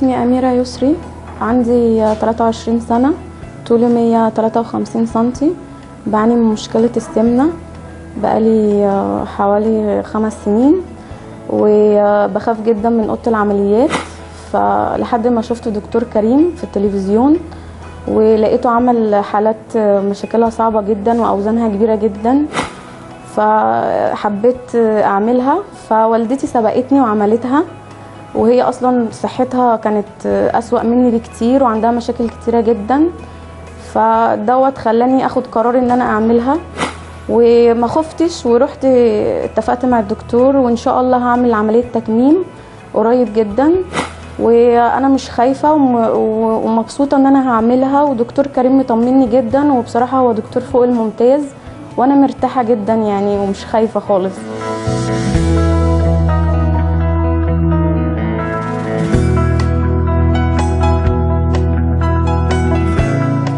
اسمي أميرة يسري، عندي 23 سنة، طولي 153 سنتي، بعاني من مشكلة السمنة بقالي حوالي 5 سنين، وبخاف جدا من أوضة العمليات. فلحد ما شفت دكتور كريم في التلفزيون ولقيته عمل حالات مشاكلها صعبة جدا وأوزانها كبيرة جدا، فحبيت أعملها. فوالدتي سبقتني وعملتها، وهي أصلا صحتها كانت أسوأ مني بكتير وعندها مشاكل كتيرة جدا، فدوت خلاني أخد قرار إن أنا أعملها وما خفتش، ورحت اتفقت مع الدكتور وإن شاء الله هعمل عملية تكميم قريب جدا، وانا مش خايفه ومبسوطه ان انا هعملها. ودكتور كريم مطمني جدا، وبصراحه هو دكتور فوق الممتاز، وانا مرتاحه جدا يعني ومش خايفه خالص.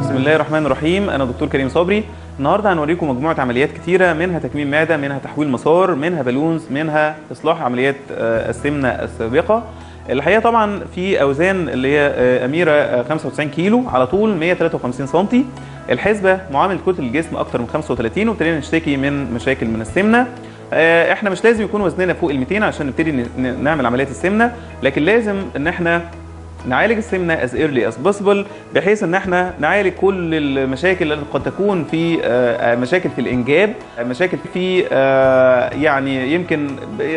بسم الله الرحمن الرحيم، انا دكتور كريم صبري. النهارده هنوريكم مجموعه عمليات كتيره، منها تكميم معده، منها تحويل مسار، منها بالونز، منها اصلاح عمليات السمنه السابقه. الحقيقه طبعا في اوزان اللي هي اميره 95 كيلو على طول 153 سم، الحسبه معامل كتل الجسم اكتر من 35، وابتدينا نشتكي من مشاكل من السمنه. احنا مش لازم يكون وزننا فوق ال 200 عشان نبتدي نعمل عمليات السمنه، لكن لازم ان احنا نعالج السمنه as early as possible، بحيث ان احنا نعالج كل المشاكل اللي قد تكون في مشاكل في الانجاب، مشاكل في يعني يمكن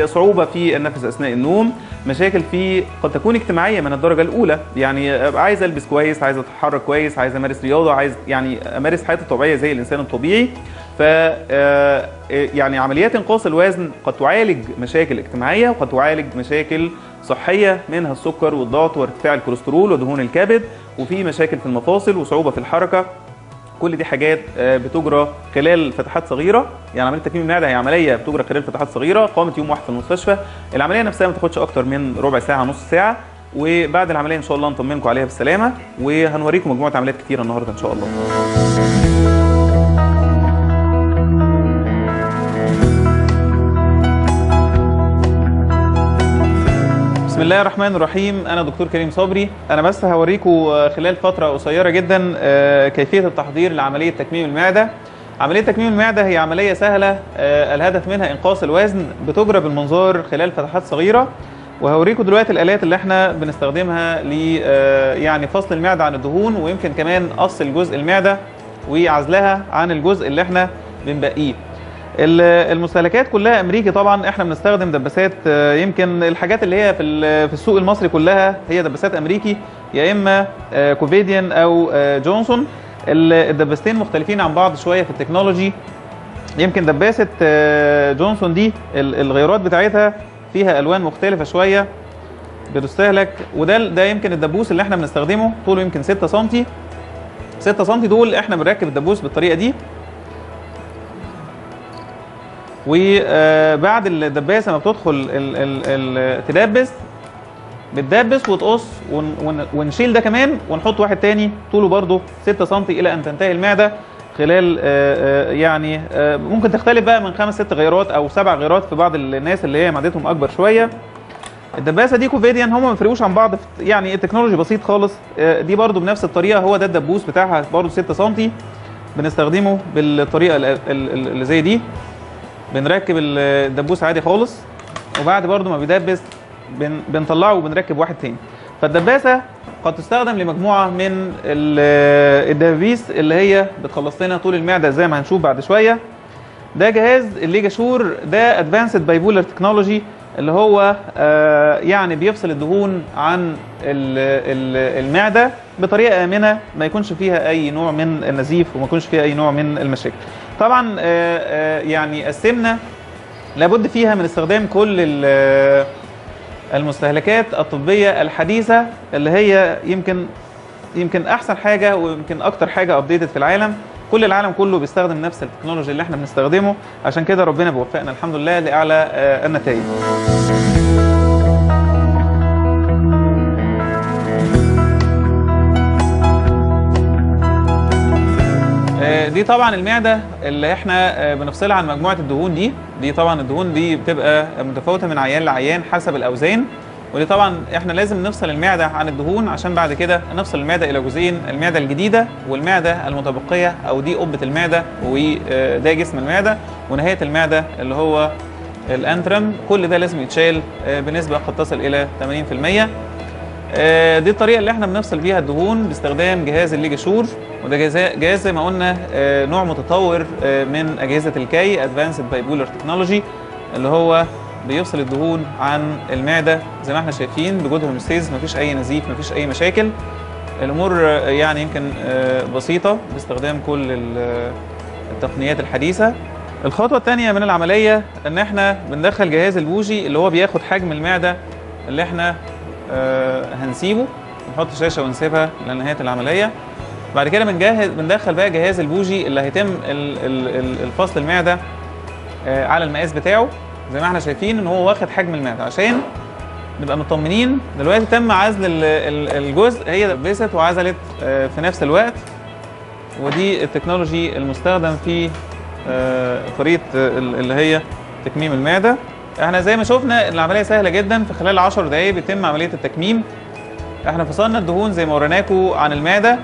صعوبه في النفس اثناء النوم، مشاكل في قد تكون اجتماعيه من الدرجه الاولى، يعني عايز البس كويس، عايز اتحرك كويس، عايز امارس رياضه، عايز يعني امارس حياتي الطبيعيه زي الانسان الطبيعي. ف يعني عمليات انقاص الوزن قد تعالج مشاكل اجتماعيه، وقد تعالج مشاكل صحيه منها السكر والضغط وارتفاع الكوليسترول ودهون الكبد، وفي مشاكل في المفاصل وصعوبه في الحركه. كل دي حاجات بتجرى خلال فتحات صغيره، يعني عمليه تكميم المعده هي عمليه بتجرى خلال فتحات صغيره، قامت يوم واحد في المستشفى. العمليه نفسها ما تاخدش اكتر من ربع ساعه نص ساعه، وبعد العمليه ان شاء الله نطمنكم عليها بالسلامه، وهنوريكم مجموعه عمليات كتيره النهارده ان شاء الله. بسم الله الرحمن الرحيم، انا دكتور كريم صبري. انا بس هوريكم خلال فتره قصيره جدا كيفيه التحضير لعمليه تكميم المعده. عمليه تكميم المعده هي عمليه سهله الهدف منها انقاص الوزن، بتجرى بالمنظار خلال فتحات صغيره، وهوريكم دلوقتي الالات اللي احنا بنستخدمها ل يعني فصل المعده عن الدهون، ويمكن كمان قص الجزء المعده وعزلها عن الجزء اللي احنا بنبقيه. المستهلكات كلها امريكي طبعا، احنا بنستخدم دباسات، يمكن الحاجات اللي هي في السوق المصري كلها هي دباسات امريكي، يا اما كوفيديان او جونسون. الدباستين مختلفين عن بعض شويه في التكنولوجي، يمكن دباسه جونسون دي الغيارات بتاعتها فيها الوان مختلفه شويه بتستهلك، وده يمكن الدبوس اللي احنا بنستخدمه طوله يمكن 6 سم، دول احنا بنركب الدبوس بالطريقه دي، وبعد الدباسه ما بتدخل تدبس بتدبس وتقص، ونشيل ده كمان ونحط واحد تاني طوله برضه 6 سم الى ان تنتهي المعده خلال يعني ممكن تختلف بقى من 5 6 غيرات او 7 غيرات في بعض الناس اللي هي معدتهم اكبر شويه. الدباسه دي كوفيديان، هم ما بيفرقوش عن بعض يعني التكنولوجي بسيط خالص، دي برضه بنفس الطريقه، هو ده الدبوس بتاعها برضه 6 سم، بنستخدمه بالطريقه اللي زي دي، بنركب الدبوس عادي خالص، وبعد برضو ما بيدبس بنطلعه وبنركب واحد تاني. فالدباسه قد تستخدم لمجموعه من الدبابيس اللي هي بتخلص لنا طول المعده زي ما هنشوف بعد شويه. ده جهاز الليجاشور، ده ادفانسد بايبولار تكنولوجي، اللي هو يعني بيفصل الدهون عن المعده بطريقه امنه، ما يكونش فيها اي نوع من النزيف وما يكونش فيها اي نوع من المشاكل. طبعا يعني السمنه لابد فيها من استخدام كل المستهلكات الطبيه الحديثه، اللي هي يمكن احسن حاجه ويمكن اكتر حاجه ابديتد في العالم، كل العالم كله بيستخدم نفس التكنولوجيا اللي احنا بنستخدمه، عشان كده ربنا بيوفقنا الحمد لله لاعلى النتائج. دي طبعا المعده اللي احنا بنفصلها عن مجموعه الدهون دي، طبعا الدهون دي بتبقى متفاوته من عيان لعيان حسب الاوزان، ودي طبعا احنا لازم نفصل المعده عن الدهون عشان بعد كده نفصل المعده الى جزئين، المعده الجديده والمعده المتبقيه او دي قبه المعده وده جسم المعده ونهايه المعده اللي هو الانترم. كل ده لازم يتشال بنسبه قد تصل الى 80%. دي الطريقه اللي احنا بنفصل بيها الدهون باستخدام جهاز الليجاشور، وده جهاز زي ما قلنا نوع متطور من اجهزه الكاي ادفانسد بايبولر تكنولوجي، اللي هو بيفصل الدهون عن المعده زي ما احنا شايفين بجود هوميوستاز، مفيش اي نزيف، مفيش اي مشاكل. الامور يعني يمكن بسيطه باستخدام كل التقنيات الحديثه. الخطوه الثانيه من العمليه ان احنا بندخل جهاز البوجي اللي هو بياخد حجم المعده اللي احنا هنسيبه، نحط شاشه ونسيبها لنهايه العمليه. بعد كده بندخل بقى جهاز البوجي اللي هيتم الفصل المعده على المقاس بتاعه زي ما احنا شايفين ان هو واخد حجم المعده عشان نبقى مطمنين. دلوقتي تم عزل الجزء، هي دبست وعزلت في نفس الوقت، ودي التكنولوجي المستخدم في طريقه اللي هي تكميم المعده. احنا زي ما شفنا العمليه سهله جدا، في خلال 10 دقائق بيتم عمليه التكميم. احنا فصلنا الدهون زي ما وريناكم عن المعده،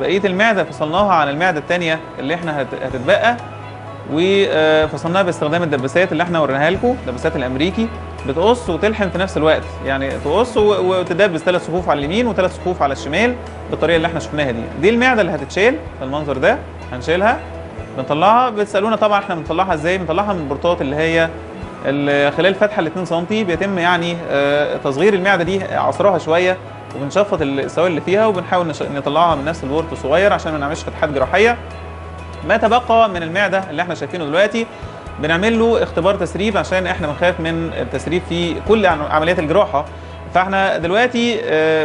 بقيه المعده فصلناها عن المعده الثانيه اللي احنا هتتبقى، وفصلناها باستخدام الدباسات اللي احنا وريناها لكم، الدباسات الامريكي بتقص وتلحم في نفس الوقت، يعني تقص وتدبس 3 صفوف على اليمين و3 صفوف على الشمال بالطريقه اللي احنا شفناها دي. دي المعده اللي هتتشال بالمنظر ده، هنشيلها بنطلعها. بتسالونا طبعا احنا بنطلعها ازاي؟ بنطلعها من البرطات اللي هي خلال الفتحه ال 2 سم، بيتم يعني تصغير المعده دي، عصرها شويه وبنشفط السوائل اللي فيها وبنحاول نطلعها من نفس البورت الصغير عشان ما نعملش فتحات جراحيه. ما تبقى من المعده اللي احنا شايفينه دلوقتي بنعمل له اختبار تسريب عشان احنا بنخاف من التسريب في كل عمليات الجراحه. فاحنا دلوقتي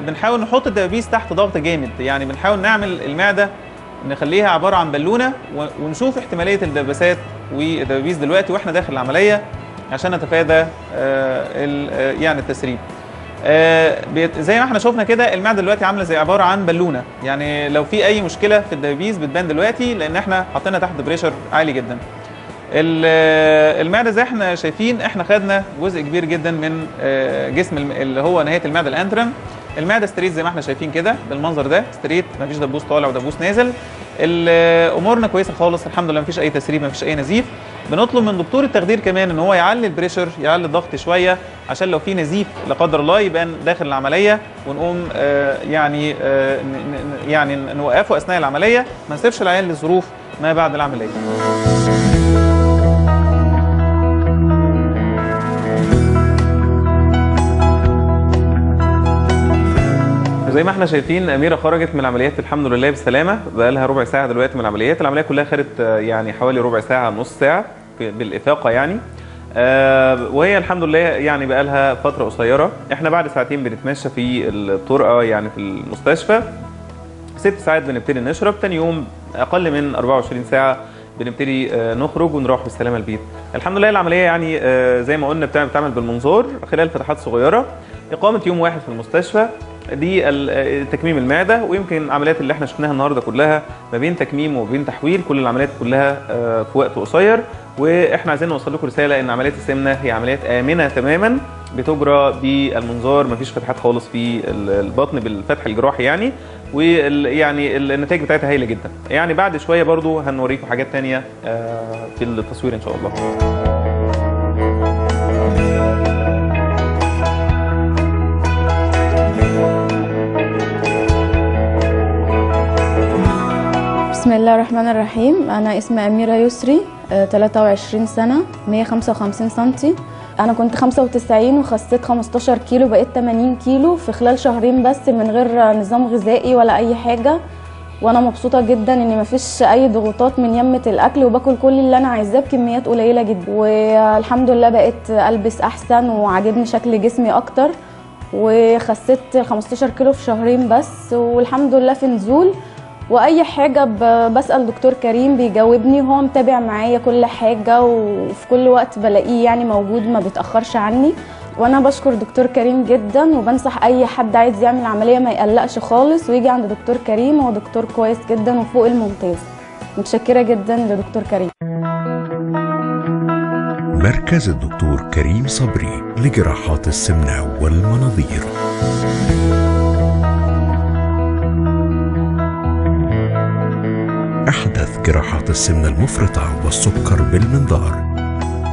بنحاول نحط الدبابيس تحت ضغط جامد، يعني بنحاول نعمل المعده نخليها عباره عن بالونه ونشوف احتماليه الدباسات والدبابيس دلوقتي واحنا داخل العمليه عشان نتفادى يعني التسريب. زي ما احنا شفنا كده المعده دلوقتي عامله زي عباره عن بالونه، يعني لو في اي مشكله في الدبابيس بتبان دلوقتي لان احنا حاطينها تحت بريشر عالي جدا. المعده زي احنا شايفين احنا خدنا جزء كبير جدا من جسم اللي هو نهايه المعده الانترم. المعده ستريت زي ما احنا شايفين كده بالمنظر ده، ستريت مفيش دبوس طالع ودبوس نازل. امورنا كويسه خالص الحمد لله، مفيش اي تسريب، مفيش اي نزيف. بنطلب من دكتور التخدير كمان ان هو يعلي البريشر، يعلي الضغط شويه عشان لو في نزيف لا قدر الله يبان داخل العمليه ونقوم يعني نوقفه اثناء العمليه، ما نسيبش العيان لظروف ما بعد العمليه. زي ما احنا شايفين اميره خرجت من العمليات الحمد لله بالسلامه، بقى لها ربع ساعه دلوقتي من العمليات. العمليه كلها خدت يعني حوالي ربع ساعه نص ساعه بالافاقه يعني، وهي الحمد لله يعني بقى لها فتره قصيره. احنا بعد ساعتين بنتمشى في الطرقه يعني في المستشفى، 6 ساعات بنبتدي نشرب، تاني يوم اقل من 24 ساعه بنبتدي نخرج ونروح بالسلامه البيت الحمد لله. العمليه يعني زي ما قلنا بتعمل بالمنظار خلال فتحات صغيره، اقامه يوم واحد في المستشفى، دي تكميم المعده. ويمكن العمليات اللي احنا شفناها النهارده كلها ما بين تكميم وما بين تحويل، كل العمليات كلها في وقت قصير. واحنا عايزين نوصل لكم رساله ان عمليات السمنه هي عمليات امنه تماما، بتجرى بالمنظار، ما فيش فتحات خالص في البطن بالفتح الجراحي يعني، ويعني النتائج بتاعتها هايله جدا. يعني بعد شويه برضو هنوريكم حاجات ثانيه في التصوير ان شاء الله. بسم الله الرحمن الرحيم. أنا اسمي أميرة يسري، 23 سنة، 155 سنتي. أنا كنت 95 وخسيت 15 كيلو، بقيت 80 كيلو في خلال شهرين بس من غير نظام غذائي ولا أي حاجة. وأنا مبسوطة جدا إن مفيش أي ضغوطات من يمة الأكل، وباكل كل اللي أنا عايزاه بكميات قليلة جدا. والحمد لله بقيت ألبس أحسن وعاجبني شكل جسمي أكتر، وخسيت 15 كيلو في شهرين بس، والحمد لله في نزول. واي حاجه بسال دكتور كريم بيجاوبني، هو متابع معايا كل حاجه وفي كل وقت بلاقيه يعني موجود، ما بيتاخرش عني. وانا بشكر دكتور كريم جدا، وبنصح اي حد عايز يعمل عمليه ما يقلقش خالص ويجي عند دكتور كريم، هو دكتور كويس جدا وفوق الممتاز. متشكره جدا لدكتور كريم. مركز الدكتور كريم صبري لجراحات السمنة والمناظير. أحدث جراحات السمنة المفرطة والسكر بالمنظار.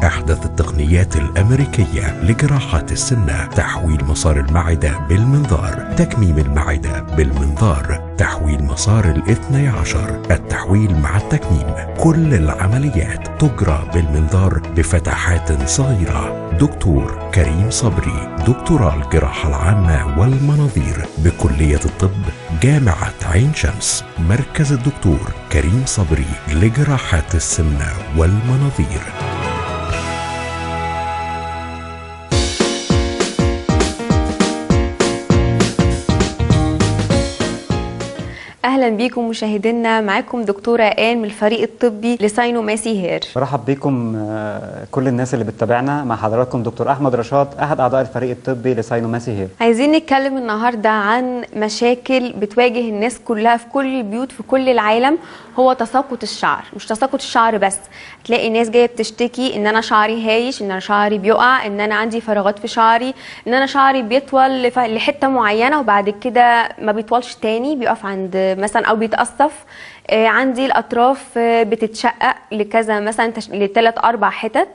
أحدث التقنيات الأمريكية لجراحات السمنة: تحويل مسار المعدة بالمنظار، تكميم المعدة بالمنظار، تحويل مسار الاثني عشر، التحويل مع التكميم. كل العمليات تجرى بالمنظار بفتحات صغيرة. دكتور كريم صبري، دكتوراه الجراحة العامة والمناظير بكلية الطب جامعة عين شمس. مركز الدكتور كريم صبري لجراحات السمنة والمناظير. اهلا بيكم مشاهدينا، معاكم دكتوره آن من الفريق الطبي لساينوماسي هير. مرحب بيكم كل الناس اللي بتتابعنا، مع حضراتكم دكتور أحمد رشاط احد اعضاء الفريق الطبي لساينوماسي هير. عايزين نتكلم النهارده عن مشاكل بتواجه الناس كلها في كل البيوت في كل العالم، هو تساقط الشعر. مش تساقط الشعر بس، تلاقي ناس جايه بتشتكي ان انا شعري هايش، ان انا شعري بيقع، ان انا عندي فراغات في شعري، ان انا شعري بيطول لحته معينه وبعد كده ما بيطولش تاني، بيقف عند مثلا او بيتقصف. عندي الاطراف بتتشقق لكذا مثلا لثلاث اربع حتت.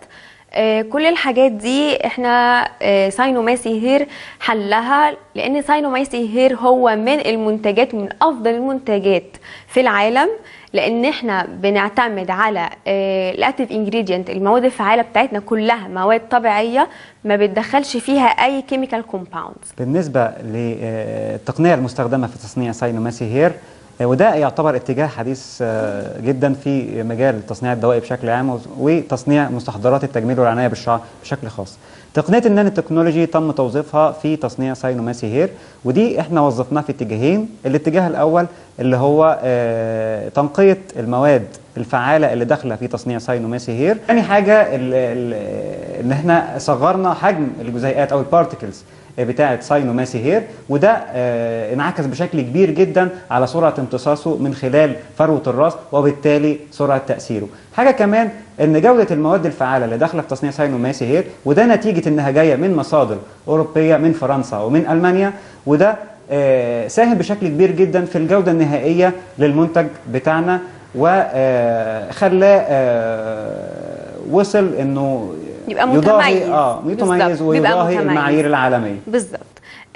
كل الحاجات دي احنا ساينوماسي هير حلها، لان ساينوماسي هير هو من المنتجات ومن افضل المنتجات في العالم، لان احنا بنعتمد على الاكتيف انجريدينت. المواد الفعاله بتاعتنا كلها مواد طبيعيه ما بتدخلش فيها اي كيميكال كومباوند. بالنسبه للتقنيه المستخدمه في تصنيع ساينوماسي هير، وده يعتبر اتجاه حديث جدا في مجال تصنيع الدوائي بشكل عام وتصنيع مستحضرات التجميل والعنايه بالشعر بشكل خاص. تقنيه النانو تكنولوجي تم توظيفها في تصنيع ساينوماسي هير، ودي احنا وظفناها في اتجاهين. الاتجاه الاول اللي هو تنقية المواد الفعالة اللي داخلة في تصنيع ساينوماسي هير. ثاني حاجة ان احنا صغرنا حجم الجزيئات او البارتكلز بتاعة ساينوماسي هير، وده انعكس بشكل كبير جدا على سرعة امتصاصه من خلال فروة الراس وبالتالي سرعة تأثيره. حاجة كمان ان جودة المواد الفعالة اللي داخلة في تصنيع ساينوماسي هير، وده نتيجة انها جاية من مصادر أوروبية من فرنسا ومن ألمانيا، وده ساهم بشكل كبير جدا في الجودة النهائية للمنتج بتاعنا، وخلاه وصل انه يبقى متميز متميز ويضاهي المعايير العالمية بالظبط.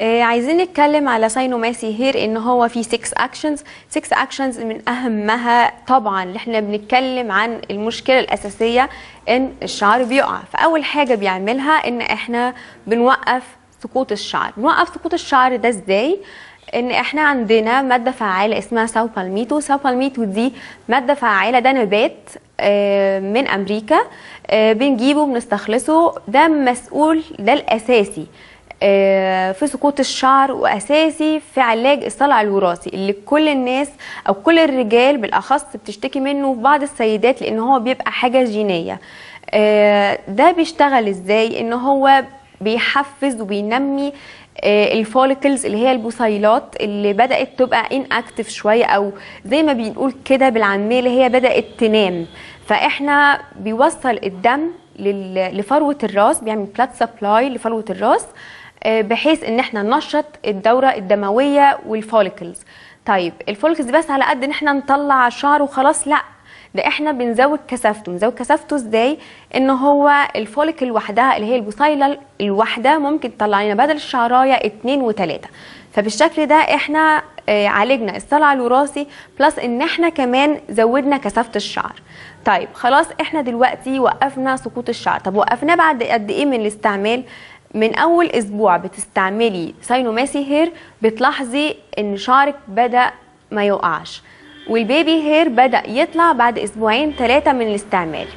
عايزين نتكلم على ساينوماسي هير ان هو فيه 6 اكشنز. 6 اكشنز من اهمها طبعا اللي احنا بنتكلم عن المشكله الاساسيه ان الشعر بيقع. فاول حاجه بيعملها ان احنا بنوقف سقوط الشعر. نوقف سقوط الشعر ده ازاي؟ ان احنا عندنا ماده فعاله اسمها ساو بالميتو. ساو بالميتو دي ماده فعاله، ده نبات من امريكا، بنجيبه بنستخلصه. ده مسؤول، ده الاساسي في سقوط الشعر واساسي في علاج الصلع الوراثي اللي كل الناس او كل الرجال بالاخص بتشتكي منه، وبعض السيدات، لان هو بيبقى حاجه جينيه. ده بيشتغل ازاي؟ ان هو بيحفز وبينمي الفوليكلز اللي هي البصيلات اللي بدات تبقى ان اكتف شويه، او زي ما بنقول كده بالعاميه اللي هي بدات تنام. فاحنا بيوصل الدم لفروه الراس، بيعمل بلاد سبلاي لفروه الراس بحيث ان احنا ننشط الدوره الدمويه والفوليكلز. طيب الفوليكلز بس على قد ان احنا نطلع شعر وخلاص؟ لا، ده احنا بنزود كثافته. نزود كثافته ازاي؟ ان هو الفوليكل لوحدها اللي هي البصيله الواحده ممكن تطلع لنا بدل الشعرايه 2 و3. فبالشكل ده احنا عالجنا الصلع الوراثي بلس ان احنا كمان زودنا كثافه الشعر. طيب خلاص احنا دلوقتي وقفنا سقوط الشعر. طب وقفناه بعد قد ايه من الاستعمال؟ من اول اسبوع بتستعملي ساينوماسي هير بتلاحظي ان شعرك بدا ما يقعش، والبيبي هير بدأ يطلع بعد 2 3 أسبوع من الاستعمال.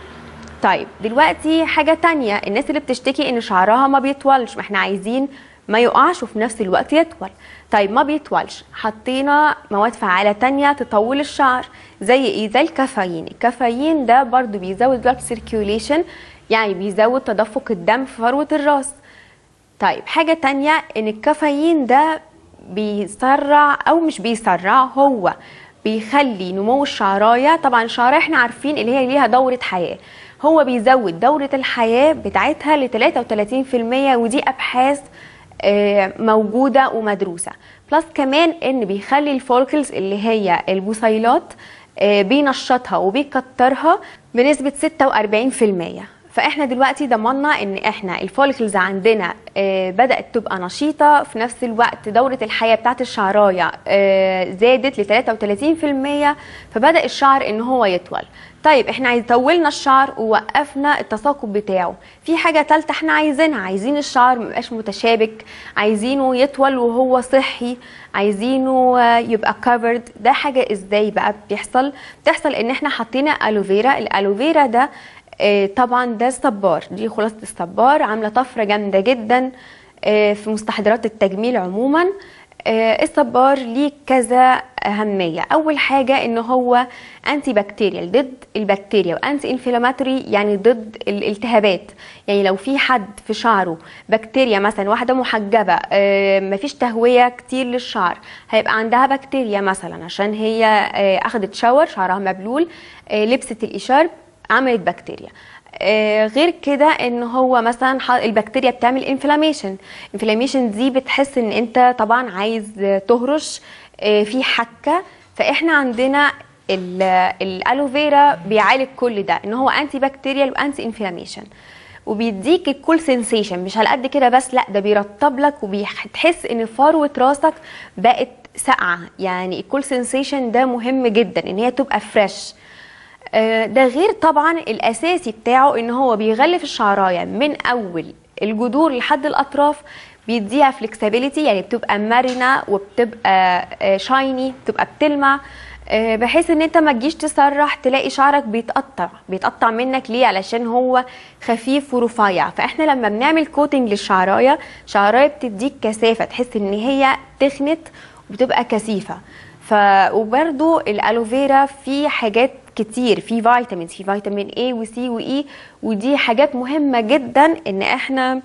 طيب دلوقتي حاجة تانية، الناس اللي بتشتكي ان شعرها ما بيطولش، ما احنا عايزين ما يقعش وفي نفس الوقت يطول. طيب ما بيطولش، حطينا مواد فعالة تانية تطول الشعر. زي ايه؟ زي الكافيين. الكافيين ده برضو بيزود blood circulation، يعني بيزود تدفق الدم في فروة الراس. طيب حاجة تانية، ان الكافيين ده بيسرع او مش بيسرع، هو بيخلي نمو الشعرايه. طبعا الشعرايه احنا عارفين اللي هي ليها دوره حياه، هو بيزود دورة الحياة بتاعتها ل 33%، ودي أبحاث موجودة ومدروسة. بلس كمان إن بيخلي الفولكلز اللي هي البصيلات بينشطها وبيكترها بنسبة 46%. فاحنا دلوقتي ضمننا ان احنا الفوليكلز عندنا بدات تبقى نشيطه، في نفس الوقت دوره الحياه بتاعه الشعرايه زادت ل 33%، فبدا الشعر ان هو يطول. طيب احنا طولنا الشعر ووقفنا التثاقب بتاعه، في حاجه ثالثه احنا عايزينها، عايزين الشعر ما يبقاش متشابك، عايزينه يطول وهو صحي، عايزينه يبقى كفرد. ده حاجه ازاي بقى بتحصل ان احنا حطينا الوفيرا. الالوفيرا ده طبعا ده الصبار، دي خلاصه الصبار، عامله طفره جامده جدا في مستحضرات التجميل عموما. الصبار ليه كذا اهميه، اول حاجه ان هو انتي بكتيريال، ضد البكتيريا، وانتي انفلاماتوري يعني ضد الالتهابات. يعني لو في حد في شعره بكتيريا مثلا، واحده محجبه مفيش تهويه كتير للشعر، هيبقى عندها بكتيريا مثلا عشان هي اخدت شاور، شعرها مبلول، لبست الاشارب، عملت بكتيريا. غير كده ان هو مثلا البكتيريا بتعمل انفلاميشن، دي بتحس ان انت طبعا عايز تهرش، في حكه. فاحنا عندنا الالوفيرا بيعالج كل ده، ان هو انتي بكتيريال وانتي انفلاميشن، وبيديك الكول سنسيشن، مش على قد كده بس، لا ده بيرطب لك وبتحس ان فروه راسك بقت ساقعه. يعني الكول سنسيشن ده مهم جدا ان هي تبقى فريش. ده غير طبعا الاساسي بتاعه ان هو بيغلف الشعرايه من اول الجذور لحد الاطراف، بيديها فلكسبيليتي، يعني بتبقى مرنه وبتبقى شايني، بتبقى بتلمع، بحيث ان انت ما تجيش تسرح تلاقي شعرك بيتقطع منك. ليه؟ علشان هو خفيف ورفيع. فاحنا لما بنعمل كوتنج للشعرايه، الشعرايه بتديك كثافه، تحس ان هي تخنت وبتبقى كثيفه. وبرده الالوفيرا في حاجات كتير، في فيتامينز، في فيتامين A و C و E، ودي حاجات مهمة جدا ان احنا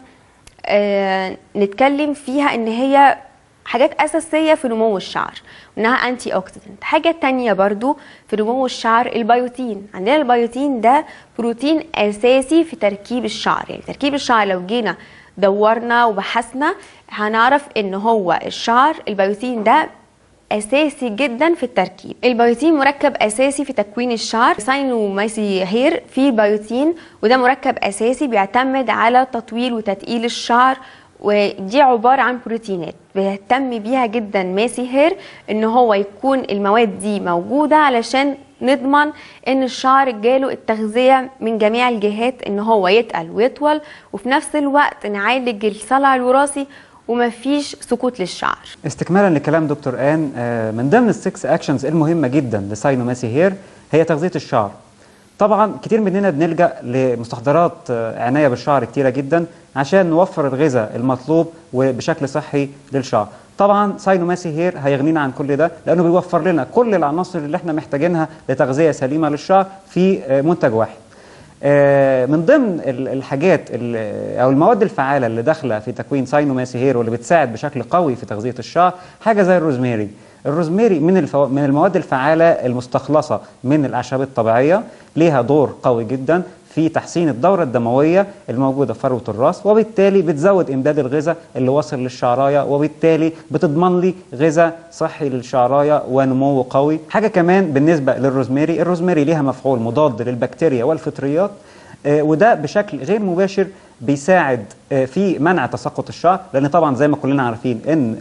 نتكلم فيها، ان هي حاجات اساسية في نمو الشعر، وانها انتي اوكسيدنت. حاجة تانية برضو في نمو الشعر البيوتين. عندنا البيوتين ده بروتين اساسي في تركيب الشعر. يعني تركيب الشعر لو جينا دورنا وبحثنا هنعرف ان هو الشعر البيوتين ده اساسي جدا في التركيب. البيوتين مركب اساسي في تكوين الشعر، ساينوماسي هير في بيوتين، وده مركب اساسي بيعتمد على تطويل وتثقيل الشعر، ودي عباره عن بروتينات بيهتم بيها جدا ماسي هير ان هو يكون المواد دي موجوده، علشان نضمن ان الشعر جاله التغذيه من جميع الجهات، ان هو يتقل ويطول، وفي نفس الوقت نعالج الصلع الوراثي ومفيش سقوط للشعر. استكمالا لكلام دكتور آن، من ضمن السكس اكشنز المهمه جدا لساينوماسي هير هي تغذيه الشعر. طبعا كتير مننا بنلجا لمستحضرات عنايه بالشعر كتيره جدا عشان نوفر الغذاء المطلوب وبشكل صحي للشعر. طبعا ساينوماسي هير هيغنينا عن كل ده، لانه بيوفر لنا كل العناصر اللي احنا محتاجينها لتغذيه سليمه للشعر في منتج واحد. من ضمن الحاجات او المواد الفعاله اللي داخله في تكوين ساينوماسي هير واللي بتساعد بشكل قوي في تغذيه الشعر، حاجه زي الروزميري. الروزميري من المواد الفعاله المستخلصه من الاعشاب الطبيعيه، ليها دور قوي جدا في تحسين الدوره الدمويه الموجوده في فروه الراس، وبالتالي بتزود امداد الغذاء اللي واصل للشعرايه، وبالتالي بتضمن لي غذاء صحي للشعرايه ونمو قوي. حاجه كمان بالنسبه للروزميري، الروزميري ليها مفعول مضاد للبكتيريا والفطريات، وده بشكل غير مباشر بيساعد في منع تساقط الشعر، لان طبعا زي ما كلنا عارفين ان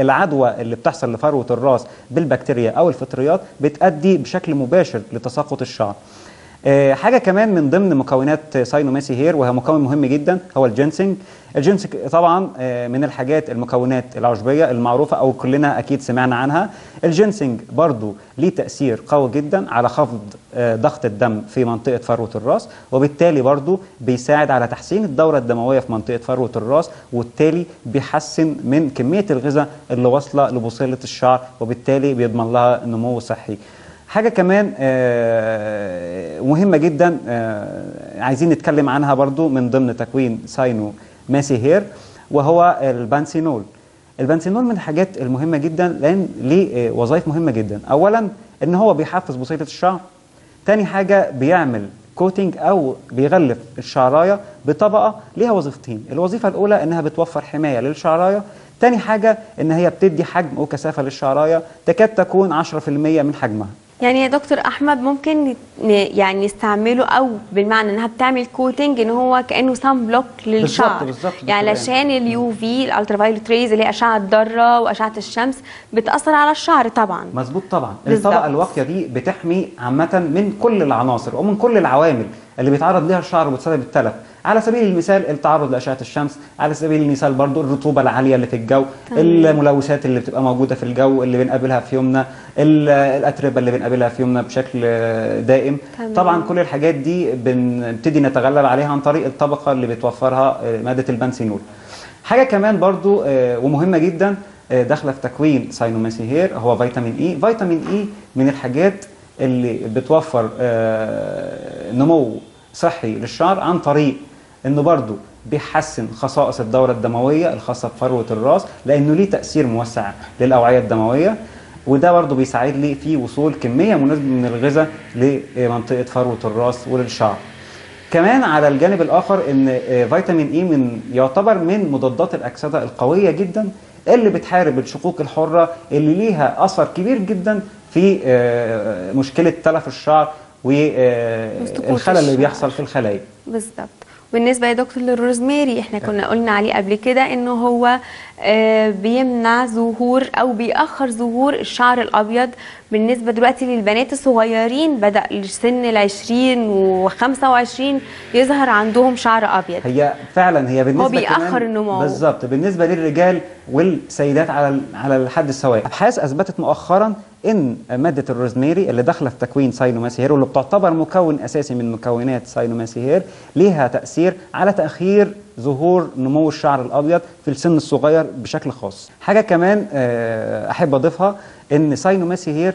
العدوى اللي بتحصل لفروه الراس بالبكتيريا او الفطريات بتؤدي بشكل مباشر لتساقط الشعر. حاجه كمان من ضمن مكونات ساينوماسي هير، وهي مكون مهم جدا، هو الجينسينج. الجينسينج طبعا من الحاجات المكونات العشبيه المعروفه او كلنا اكيد سمعنا عنها. الجينسينج برضو ليه تاثير قوي جدا على خفض ضغط الدم في منطقه فروه الراس، وبالتالي برضو بيساعد على تحسين الدوره الدمويه في منطقه فروه الراس، وبالتالي بيحسن من كميه الغذاء اللي واصله لبصيله الشعر، وبالتالي بيضمن لها نمو صحي. حاجة كمان مهمة جدا عايزين نتكلم عنها برضو من ضمن تكوين ساينوماسي هير، وهو البانسينول. البانسينول من الحاجات المهمة جدا، لأن ليه وظائف مهمة جدا. أولا إن هو بيحفز بصيلة الشعر، تاني حاجة بيعمل كوتنج او بيغلف الشعرايه بطبقه ليها وظيفتين، الوظيفه الاولى انها بتوفر حمايه للشعرايه، تاني حاجه ان هي بتدي حجم او كثافه للشعرايه تكاد تكون 10% من حجمها. يعني يا دكتور احمد ممكن يعني نستعمله او بالمعنى انها بتعمل كوتنج ان هو كانه سان بلوك للشعر. بالظبط يعني علشان اليو في الالترا فايلوت ريز اللي هي اشعه الضاره واشعه الشمس بتاثر على الشعر طبعا. مظبوط طبعا، الطبقه الواقيه دي بتحمي عامه من كل العناصر ومن كل العوامل اللي بيتعرض ليها الشعر وبتسبب التلف، على سبيل المثال التعرض لاشعه الشمس، على سبيل المثال برضو الرطوبه العاليه اللي في الجو، الملوثات اللي بتبقى موجوده في الجو اللي بنقابلها في يومنا، الاتربه اللي بنقابلها في يومنا بشكل دائم. طبعا كل الحاجات دي بنبتدي نتغلب عليها عن طريق الطبقه اللي بتوفرها ماده البنسينول. حاجه كمان برضو ومهمه جدا داخله في تكوين ساينوماسي هير هو فيتامين اي. فيتامين اي من الحاجات اللي بتوفر نمو صحي للشعر عن طريق انه برضه بيحسن خصائص الدوره الدمويه الخاصه بفروه الراس، لانه ليه تاثير موسع للاوعيه الدمويه، وده برضه بيساعد لي في وصول كميه مناسبه من الغذاء لمنطقه فروه الراس وللشعر. كمان على الجانب الاخر ان فيتامين اي يعتبر من مضادات الاكسده القويه جدا اللي بتحارب الشقوق الحره اللي ليها اثر كبير جدا في مشكله تلف الشعر والخلل اللي بيحصل في الخلايا. بالظبط. بالنسبه يا دكتور للروزميري احنا كنا قلنا عليه قبل كده انه هو بيمنع ظهور او بيأخر ظهور الشعر الابيض بالنسبه دلوقتي للبنات الصغيرين، بدا لسن ال20 و25 يظهر عندهم شعر ابيض. هي فعلا هي بالنسبه بيأخر النمو. بالظبط، بالنسبه للرجال والسيدات على الحد السواء. ابحاث اثبتت مؤخرا ان ماده الروزميري اللي داخله في تكوين ساينوماسي هير واللي بتعتبر مكون اساسي من مكونات ساينوماسي هير ليها تاثير على تاخير ظهور نمو الشعر الابيض في السن الصغير بشكل خاص. حاجه كمان احب اضيفها ان ساينوماسي هير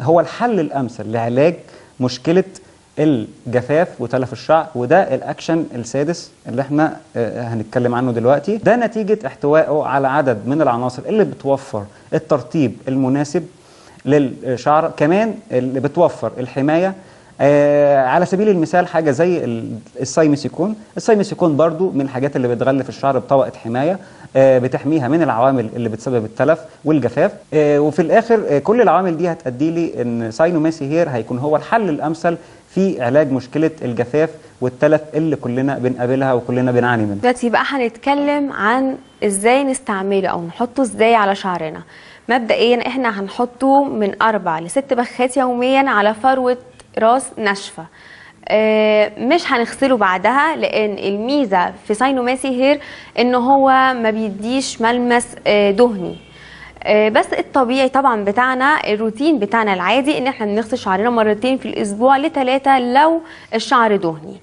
هو الحل الامثل لعلاج مشكله الجفاف وتلف الشعر، وده الاكشن السادس اللي احنا هنتكلم عنه دلوقتي. ده نتيجه احتوائه على عدد من العناصر اللي بتوفر الترطيب المناسب للشعر، كمان اللي بتوفر الحمايه. على سبيل المثال حاجه زي السايميسيكون. السايميسيكون برضو من الحاجات اللي بتغلف الشعر بطبقه حمايه بتحميها من العوامل اللي بتسبب التلف والجفاف. وفي الاخر كل العوامل دي هتؤدي لي ان ساينوماسي هير هيكون هو الحل الامثل في علاج مشكله الجفاف والتلف اللي كلنا بنقابلها وكلنا بنعاني منها. دلوقتي بقى هنتكلم عن ازاي نستعمله او نحطه ازاي على شعرنا. مبدئيا احنا هنحطه من 4 ل 6 بخات يوميا على فروه راس ناشفه. مش هنغسله بعدها، لان الميزه في ساينوماسي هير ان هو ما بيديش ملمس دهني. بس الطبيعي طبعا بتاعنا الروتين بتاعنا العادي ان احنا بنغسل شعرنا مرتين في الاسبوع ل3 لو الشعر دهني.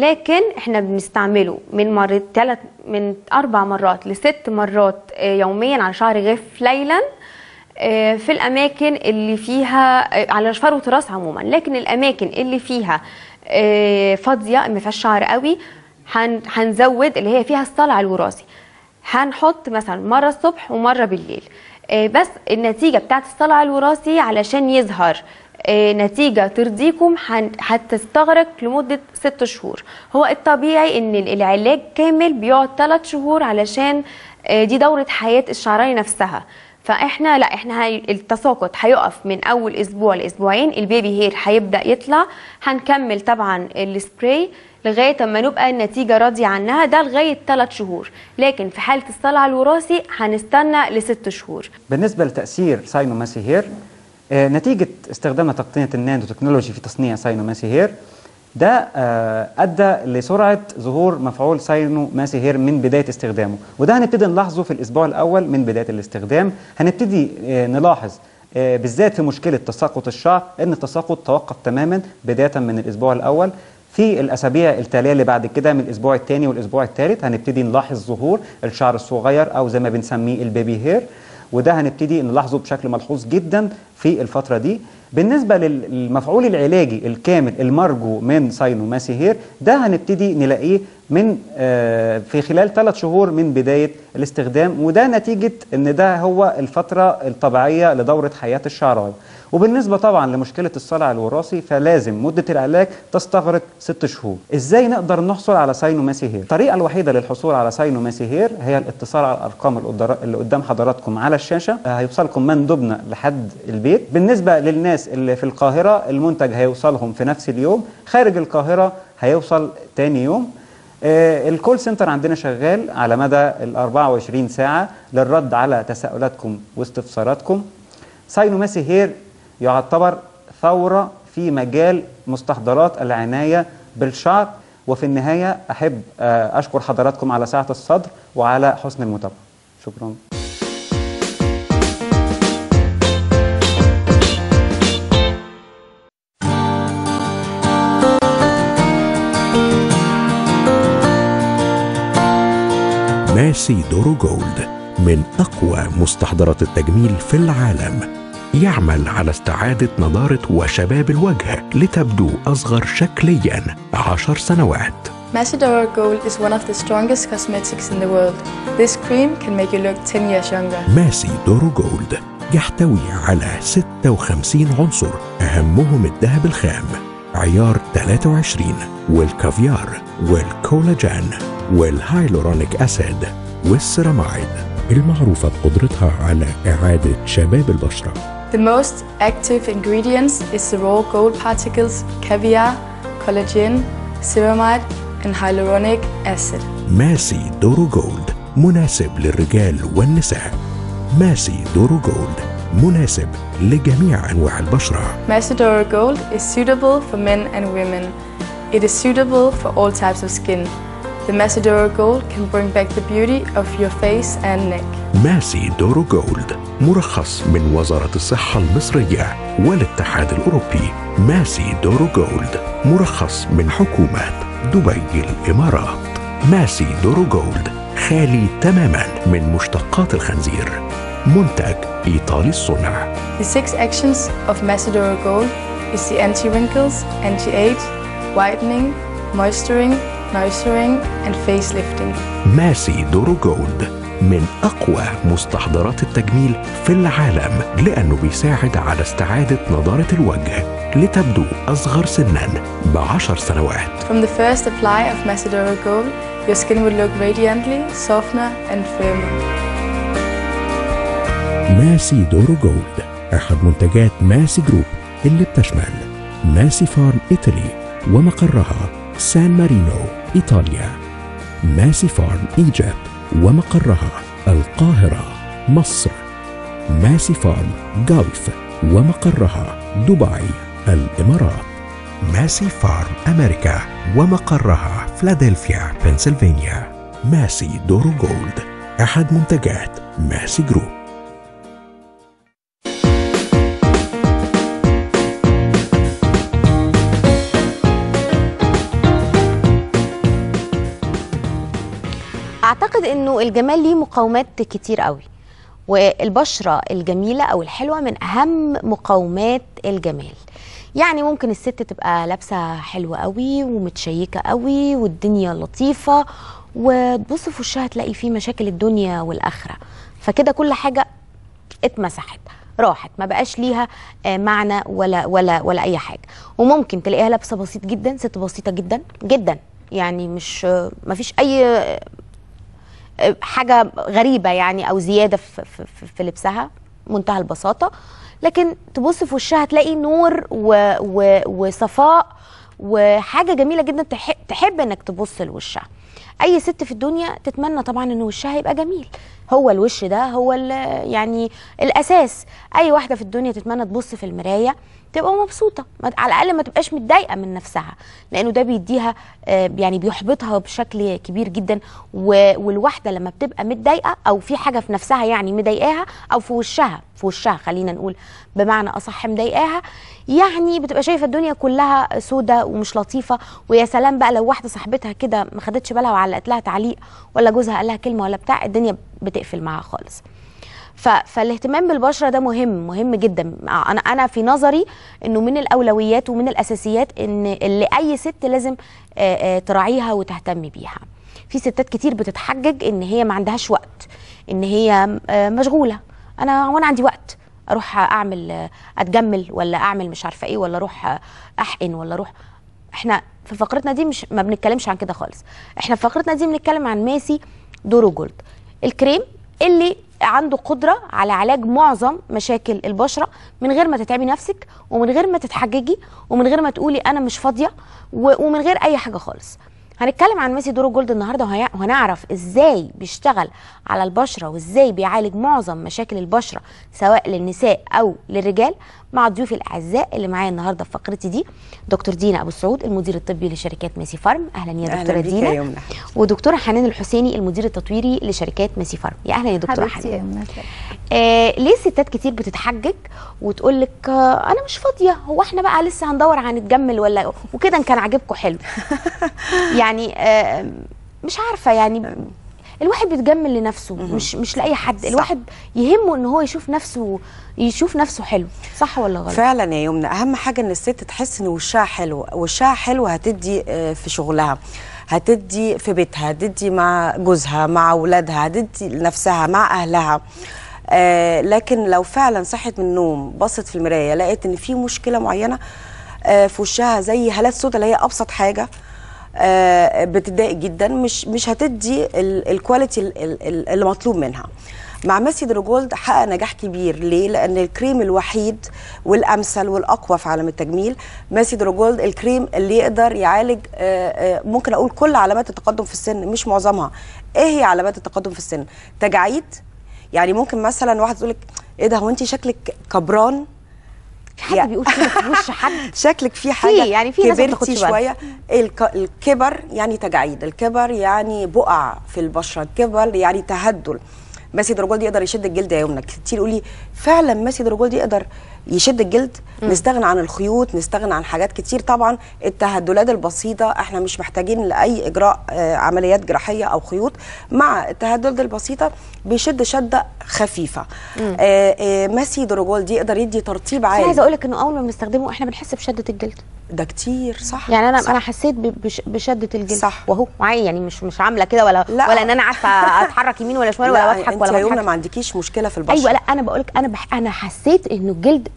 لكن احنا بنستعمله من 4 مرات ل 6 مرات يوميا على شعر غف ليلا في الاماكن اللي فيها على فروه الراس عموما. لكن الاماكن اللي فيها فاضيه ما فيهاش شعر قوي هنزود اللي هي فيها الصلع الوراثي، هنحط مثلا مره الصبح ومره بالليل. بس النتيجه بتاعت الصلع الوراثي علشان يظهر نتيجه ترضيكم هتستغرق لمده 6 شهور. هو الطبيعي ان العلاج كامل بيقعد 3 شهور علشان دي دوره حياه الشعرايه نفسها. فاحنا لا احنا التساقط هيقف من اول اسبوع ل2 اسبوعين، البيبي هير هيبدا يطلع، هنكمل طبعا السبراي لغايه اما نبقى النتيجه راضيه عنها، ده لغايه 3 شهور. لكن في حاله الصلع الوراثي هنستنى ل6 شهور. بالنسبه لتاثير ساينوماسي هير نتيجه استخدام تقنيه النانو تكنولوجي في تصنيع ساينوماسي هير ده ادى لسرعه ظهور مفعول ساينوماسي هير من بدايه استخدامه، وده هنبتدي نلاحظه في الاسبوع الاول من بدايه الاستخدام. هنبتدي نلاحظ بالذات في مشكله تساقط الشعر ان التساقط توقف تماما بدايه من الاسبوع الاول. في الاسابيع التاليه اللي بعد كده من الاسبوع الثاني والاسبوع الثالث هنبتدي نلاحظ ظهور الشعر الصغير او زي ما بنسميه البيبي هير، وده هنبتدي نلاحظه بشكل ملحوظ جدا في الفتره دي. بالنسبه للمفعول العلاجي الكامل المرجو من ساينوماسي هير ده هنبتدي نلاقيه من في خلال 3 شهور من بدايه الاستخدام، وده نتيجه ان ده هو الفتره الطبيعيه لدوره حياه الشعرايه. وبالنسبه طبعا لمشكله الصلع الوراثي فلازم مده العلاج تستغرق 6 شهور. ازاي نقدر نحصل على ساينوماسي هير؟ الطريقه الوحيده للحصول على ساينوماسي هير هي الاتصال على الارقام اللي قدام حضراتكم على الشاشه، هيوصلكم مندوبنا لحد البيت. بالنسبه للناس اللي في القاهره المنتج هيوصلهم في نفس اليوم، خارج القاهره هيوصل تاني يوم. الكول سنتر عندنا شغال على مدى ال 24 ساعة للرد على تساؤلاتكم واستفساراتكم. ساينوماسي هير يعتبر ثورة في مجال مستحضرات العناية بالشعر. وفي النهاية أحب أشكر حضراتكم على سعة الصدر وعلى حسن المتابعة. شكرا. ماسي دورو جولد من أقوى مستحضرات التجميل في العالم، يعمل على استعادة نضارة وشباب الوجه لتبدو أصغر شكلياً 10 سنوات. Massi Doro Gold is one of the strongest cosmetics in the world. This cream can make you look 10 years younger. ماسي دورو جولد يحتوي على 56 عنصر، أهمهم الذهب الخام، عيار 23، والكافيار والكولاجين والهايلورونيك أسيد والسيرامايد، المعروفة بقدرتها على إعادة شباب البشرة. The most active ingredients is the raw gold particles, caviar, collagen, ceramide and hyaluronic acid. ماسي دورو جولد مناسب للرجال والنساء. ماسي دورو جولد مناسب لجميع أنواع البشرة. ماسي دورو جولد is suitable for men and women. It is suitable for all types of skin. The Massi Doro Gold can bring back the beauty of your face and neck. ماسي دورو جولد مرخص من وزارة الصحة المصرية والاتحاد الأوروبي. ماسي دورو جولد مرخص من حكومة دبي الإمارات. ماسي دورو جولد خالي تماما من مشتقات الخنزير. منتج إيطالي الصنع. The 6 actions of Massi Doro Gold is the anti-wrinkles, anti-age, whitening, moisturizing, nourishing and facelifting. ماسي دورو جولد من أقوى مستحضرات التجميل في العالم، لأنه بيساعد على استعادة نضارة الوجه لتبدو أصغر سناً ب10 سنوات. From the first apply of Massi Doro Gold, your skin will look radiantly, softer and firmer. ماسي دورو جولد أحد منتجات ماسي جروب اللي بتشمل ماسي فارم إيطالي ومقرها سان مارينو إيطاليا، ماسي فارم إيجيبت ومقرها القاهرة مصر، ماسي فارم جولف ومقرها دبي الإمارات، ماسي فارم أمريكا ومقرها فيلادلفيا بنسلفانيا. ماسي دورو جولد أحد منتجات ماسي جروب. أعتقد إنه الجمال ليه مقاومات كتير قوي، والبشرة الجميلة أو الحلوة من أهم مقاومات الجمال. يعني ممكن الست تبقى لابسة حلوة قوي ومتشيكة قوي والدنيا لطيفة، وتبص في وشها تلاقي فيه مشاكل الدنيا والآخرة، فكده كل حاجة اتمسحت راحت، ما بقاش ليها معنى ولا أي حاجة. وممكن تلاقيها لابسة بسيط جدا، ست بسيطة جدا جدا، يعني مش مفيش أي حاجة غريبة يعني أو زيادة في لبسها، منتهى البساطة. لكن تبص في وشها تلاقي نور وصفاء وحاجة جميلة جدا، تحب إنك تبص لوشها. أي ست في الدنيا تتمنى طبعا إن وشها يبقى جميل، هو الوش ده هو يعني الأساس. أي واحدة في الدنيا تتمنى تبص في المراية تبقى مبسوطة، على الأقل ما تبقاش متضايقة من نفسها، لأنه ده بيديها يعني بيحبطها بشكل كبير جدا. والواحدة لما بتبقى متضايقة أو في حاجة في نفسها يعني مضايقاها أو في وشها خلينا نقول بمعنى أصح مضايقاها، يعني بتبقى شايفة الدنيا كلها سودة ومش لطيفة. ويا سلام بقى لو واحدة صاحبتها كده ما خدتش بالها وعلقت لها تعليق، ولا جوزها قال لها كلمة ولا بتاع، الدنيا بتقفل معاها خالص. فالاهتمام بالبشرة ده مهم جدا. أنا في نظري أنه من الأولويات ومن الأساسيات اللي أي ست لازم تراعيها وتهتم بيها. في ستات كتير بتتحجج أن هي ما عندهاش وقت، أن هي مشغولة، أنا عندي وقت، اروح اعمل اتجمل ولا اعمل مش عارفه ايه ولا اروح احقن ولا اروح. احنا في فقرتنا دي مش ما بنتكلمش عن كده خالص. احنا في فقرتنا دي بنتكلم عن ماسي دورو جولد، الكريم اللي عنده قدره على علاج معظم مشاكل البشره من غير ما تتعبي نفسك ومن غير ما تتحججي ومن غير ما تقولي انا مش فاضيه ومن غير اي حاجه خالص. هنتكلم عن ماسي دورو جولد النهارده وهنعرف ازاي بيشتغل على البشره وازاي بيعالج معظم مشاكل البشره سواء للنساء او للرجال، مع ضيوفي الاعزاء اللي معايا النهارده في فقرتي دي دكتور دينا ابو السعود المدير الطبي لشركات ماسي فارم. اهلا يا دكتوره دينا. يا يمنى. ودكتوره حنان الحسيني المدير التطويري لشركات ماسي فارم. يا اهلا يا دكتوره حنان. ليه الستات كتير بتتحجج وتقول لك انا مش فاضيه، هو احنا بقى لسه هندور هنتجمل ولا وكده ان كان عاجبكم حلو؟ يعني مش عارفه، يعني الواحد بيتجمل لنفسه مش لاي حد، الواحد يهمه ان هو يشوف نفسه حلو، صح ولا غلط؟ فعلا يا يمنى، اهم حاجه ان الست تحس ان وشها حلو، وشها حلو هتدي في شغلها، هتدي في بيتها، هتدي مع جوزها، مع اولادها، هتدي لنفسها، مع اهلها. لكن لو فعلا صحت من النوم بصت في المرايه لقيت ان في مشكله معينه في وشها زي هالات سودا اللي هي ابسط حاجه، بتضايق جدا، مش هتدي الكواليتي اللي مطلوب منها. مع ماسي دورو جولد حقق نجاح كبير. ليه؟ لان الكريم الوحيد والامثل والاقوى في عالم التجميل ماسي دورو جولد، الكريم اللي يقدر يعالج ممكن اقول كل علامات التقدم في السن، مش معظمها. ايه هي علامات التقدم في السن؟ تجاعيد، يعني ممكن مثلا واحد يقول لك ايه ده، هو انت شكلك كبران، حد يعني بيقول كده في وش حد شكلك في حاجه، يعني في ناس بتاخدش شويه. الكبر يعني تجاعيد، الكبر يعني بقع في البشره، الكبر يعني تهدل. ماسي دورو جولد يقدر يشد الجلد يا يمنى. كتير يقولي فعلا ماسي دورو جولد يقدر يشد الجلد، نستغنى عن الخيوط، نستغنى عن حاجات كتير. طبعا التهدلات البسيطه احنا مش محتاجين لاي اجراء عمليات جراحيه او خيوط، مع التهدلات البسيطه بيشد شده خفيفه. ماسي دورو جولد يقدر يدي ترطيب عالي. عايزه اقول لك انه اول ما بنستخدمه احنا بنحس بشده الجلد ده كتير، صح؟ يعني انا حسيت بشده الجلد، صح، وهو معايا، يعني مش عامله كده ولا ان انا عارفه اتحرك يمين ولا شمال ولا بضحك ولا يا يمنى ما عندكيش مشكله في البشره. ايوه، لا انا بقول لك انا حسيت انه الجلد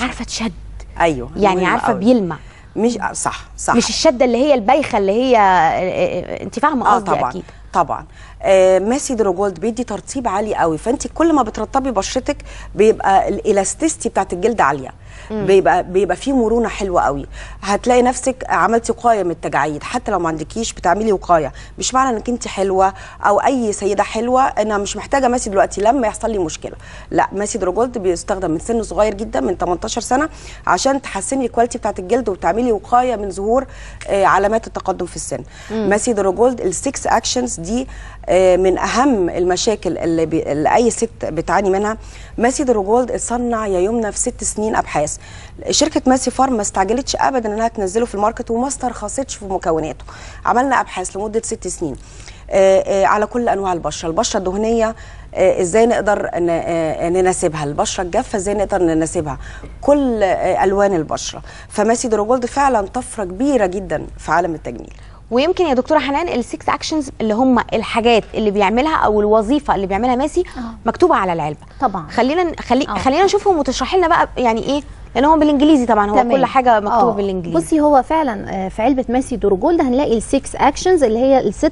عارفه تشد. ايوه يعني عارفه بيلمع، مش صح، مش الشده اللي هي البايخه اللي هي انت فاهمه قصدي. طبعا ماسي دورو جولد بيدي ترطيب عالي قوي، فانت كل ما بترطبي بشرتك بيبقى الالاستيستي بتاعت الجلد عاليه، بيبقى فيه مرونه حلوه قوي. هتلاقي نفسك عملتي وقايه من التجاعيد، حتى لو ما عندكيش بتعملي وقايه. مش معنى انك انت حلوه او اي سيده حلوه انا مش محتاجه ماسي دلوقتي لما يحصل لي مشكله، لا. ماسي دورو جولد بيستخدم من سن صغير جدا، من 18 سنه، عشان تحسني الكواليتي بتاعت الجلد وتعملي وقايه من ظهور علامات التقدم في السن. ماسي دورو جولد ال6 اكشنز دي من اهم المشاكل اللي اي ست بتعاني منها. ماسي دورو جولد اتصنع يا يمنى في 6 سنين ابحاث. شركه ماسي فارم ما استعجلتش ابدا انها تنزله في الماركت وما استرخصتش في مكوناته. عملنا ابحاث لمده 6 سنين على كل انواع البشره، البشره الدهنيه ازاي نقدر نناسبها، البشره الجافه ازاي نقدر نناسبها، كل الوان البشره. فماسي دورو جولد فعلا طفره كبيره جدا في عالم التجميل. ويمكن يا دكتوره حنان ال6 اكشنز اللي هم الحاجات اللي بيعملها او الوظيفه اللي بيعملها ماسي مكتوبه على العلبه. طبعا خلينا نشوفهم وتشرحي لنا بقى يعني ايه، لان هو بالانجليزي طبعا، هو كل حاجه مكتوبه بالانجليزي. بصي، هو فعلا في علبه ماسي دورو جولد هنلاقي ال6 اكشنز اللي هي ال6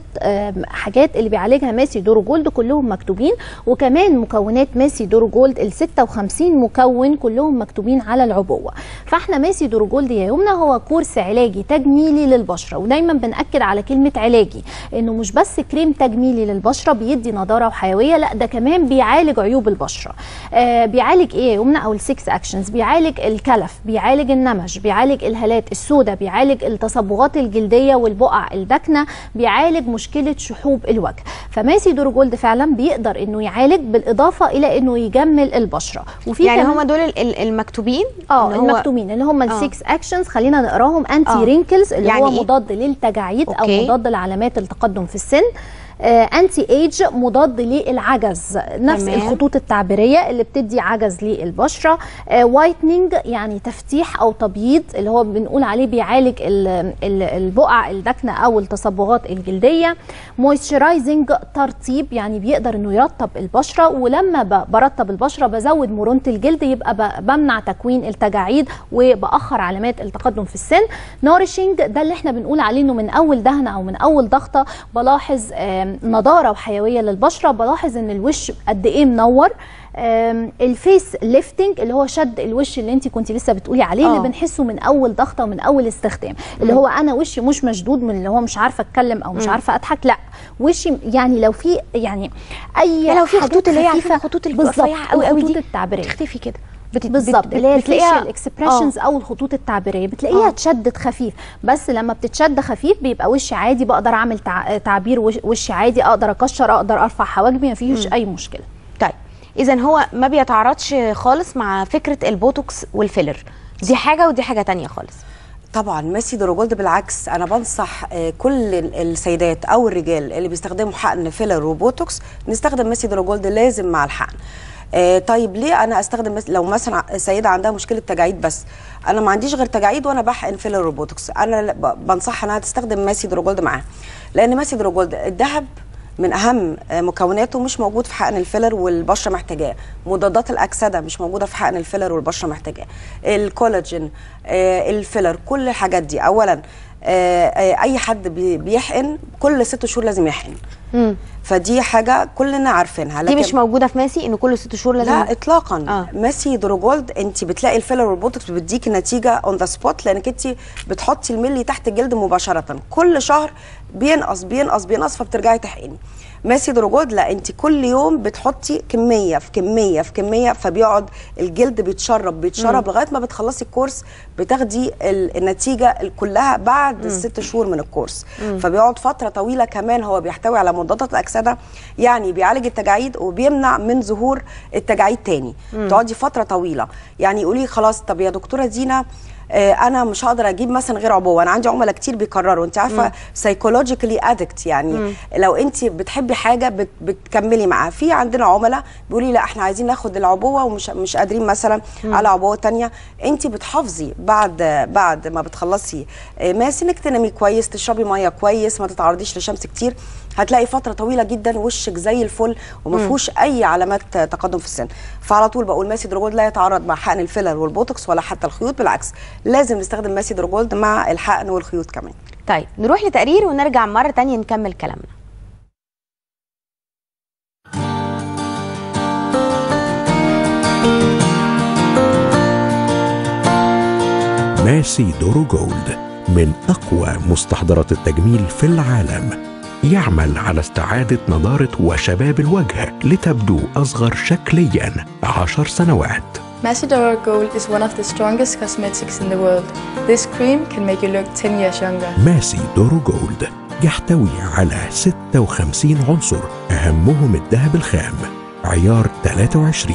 حاجات اللي بيعالجها ماسي دورو جولد، كلهم مكتوبين. وكمان مكونات ماسي دورو جولد ال56 مكون كلهم مكتوبين على العبوه. فاحنا ماسي دورو جولد يا يمنى هو كورس علاجي تجميلي للبشره، ودايما بنأكد على كلمه علاجي، انه مش بس كريم تجميلي للبشره بيدي نضاره وحيويه، لا ده كمان بيعالج عيوب البشره. بيعالج ايه يا يمنى؟ او ال6 اكشنز بيعالج الكلف، بيعالج النمج، بيعالج الهالات السوداء، بيعالج التصبغات الجلديه والبقع الداكنه، بيعالج مشكله شحوب الوجه. فماسي دورو جولد فعلا بيقدر انه يعالج، بالاضافه الى انه يجمل البشره. وفي يعني هم دول المكتوبين المكتوبين اللي هم ال6 اكشنز. خلينا نقراهم. انتي رينكلز اللي يعني هو مضاد للتجاعيد او مضاد لعلامات التقدم في السن. انتي ايج مضاد للعجز، نفس الخطوط التعبيريه اللي بتدي عجز للبشره. وايتنينج يعني تفتيح او تبييض اللي هو بنقول عليه بيعالج البقع الداكنه او التصبغات الجلديه. مويستشرايزنج ترطيب يعني بيقدر انه يرطب البشره، ولما برطب البشره بزود مرونه الجلد يبقى بمنع تكوين التجاعيد وباخر علامات التقدم في السن. نورشنج ده اللي احنا بنقول عليه انه من اول دهنه او من اول ضغطه بلاحظ نضاره وحيويه للبشره، بلاحظ ان الوش قد ايه منور. الفيس ليفتنج اللي هو شد الوش اللي انت كنت لسه بتقولي عليه اللي بنحسه من اول ضغطه ومن اول استخدام، اللي هو انا وشي مش مشدود، من اللي هو مش عارفه اتكلم او مش عارفه اضحك، لا وشي يعني لو في يعني اي لو في خطوط اللي هي عارفه الخطوط اللي بتبقى قوي قوي دي بتختفي كده بالظبط، اللي هي بتلاقيها الاكسبريشنز او الخطوط التعبيريه بتلاقيها اتشدت خفيف، بس لما بتتشد خفيف بيبقى وشي عادي، بقدر اعمل تعبير وشي عادي، اقدر اكشر، اقدر ارفع حواجبي، مفيش اي مشكله. طيب اذا هو ما بيتعارضش خالص مع فكره البوتوكس والفيلر، دي حاجه ودي حاجه ثانيه خالص. طبعا ماسي دورو جولد بالعكس، انا بنصح كل السيدات او الرجال اللي بيستخدموا حقن فيلر وبوتوكس نستخدم ماسي دورو جولد لازم مع الحقن. طيب ليه انا استخدم لو مثلا سيده عندها مشكله تجاعيد، بس انا ما عنديش غير تجاعيد وانا بحقن فيلر وبوتوكس، انا بنصحها انها تستخدم ماسي دورو جولد معاها، لان ماسي دورو جولد الذهب من اهم مكوناته مش موجود في حقن الفيلر والبشره محتاجاه، مضادات الاكسده مش موجوده في حقن الفيلر والبشره محتاجاه، الكولاجين، الفيلر، كل الحاجات دي. اولا اي حد بيحقن كل 6 شهور لازم يحقن، فدي حاجه كلنا عارفينها، لكن دي مش موجوده في ماسي انه كل 6 شهور لازم، لا اطلاقا. ماسي دورو جولد انت بتلاقي الفيلر والبوتوكس بتديكي نتيجه اون ذا سبوت، لانك انت بتحطي الملي تحت الجلد مباشره، كل شهر بينقص بينقص بينقص فبترجعي تحقني. ماسي دورو جولد لا، انت كل يوم بتحطي كميه في كميه في كميه، فبيقعد الجلد بيتشرب بيتشرب لغايه ما بتخلصي الكورس، بتاخدي النتيجه كلها بعد 6 شهور من الكورس، فبيقعد فتره طويله. كمان هو بيحتوي على مضادات الاكسده، يعني بيعالج التجاعيد وبيمنع من ظهور التجاعيد تاني، بتقعدي فتره طويله. يعني يقولي خلاص طب يا دكتوره دينا انا مش هقدر اجيب مثلا غير عبوه، انا عندي عملاء كتير بيكرروا، انت عارفه سايكولوجيكلي ادكت، يعني لو انت بتحبي حاجه بتكملي معاها. في عندنا عملاء بيقولي لا احنا عايزين ناخد العبوه ومش قادرين مثلا على عبوه ثانيه. انت بتحافظي بعد ما بتخلصي ماسي انك تنامي كويس، تشربي ميه كويس، ما تتعرضيش للشمس كتير، هتلاقي فتره طويله جدا وشك زي الفل وما فيهوش اي علامات تقدم في السن. فعلى طول بقول ماسي دورو جولد لا يتعارض مع حقن الفيلر والبوتوكس ولا حتى الخيوط، بالعكس لازم نستخدم ماسي دورو جولد مع الحقن والخيوط كمان. طيب نروح لتقرير ونرجع مره ثانيه نكمل كلامنا. ماسي دورو جولد من اقوى مستحضرات التجميل في العالم، يعمل على استعادة نضارة وشباب الوجه لتبدو أصغر شكلياً 10 سنوات. Massi Doro Gold is one of the strongest cosmetics in the world. This cream can make you look 10 years younger. Massi Doro Gold يحتوي على 56 عنصر، أهمهم الذهب الخام، عيار 23،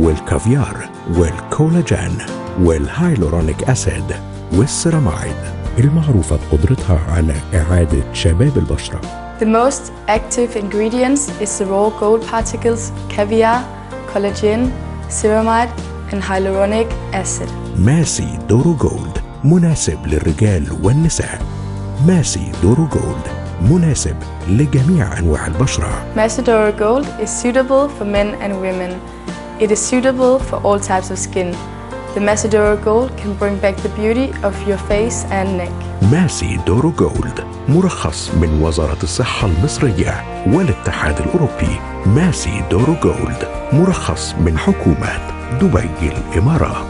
والكافيار والكولاجين والهايلورونيك أسيد والسيرامايد، المعروفة بقدرتها على إعادة شباب البشرة. The most active ingredients is the raw gold particles, caviar, collagen, ceramide and hyaluronic acid. ماسي دورو جولد مناسب للرجال والنساء. ماسي دورو جولد مناسب لجميع أنواع البشرة. ماسي دورو جولد is suitable for men and women. It is suitable for all types of skin. The Massi Doro Gold can bring back the beauty of your face and neck. ماسي دورو جولد مرخص من وزارة الصحة المصرية والاتحاد الأوروبي. ماسي دورو جولد مرخص من حكومة دبي الإمارات.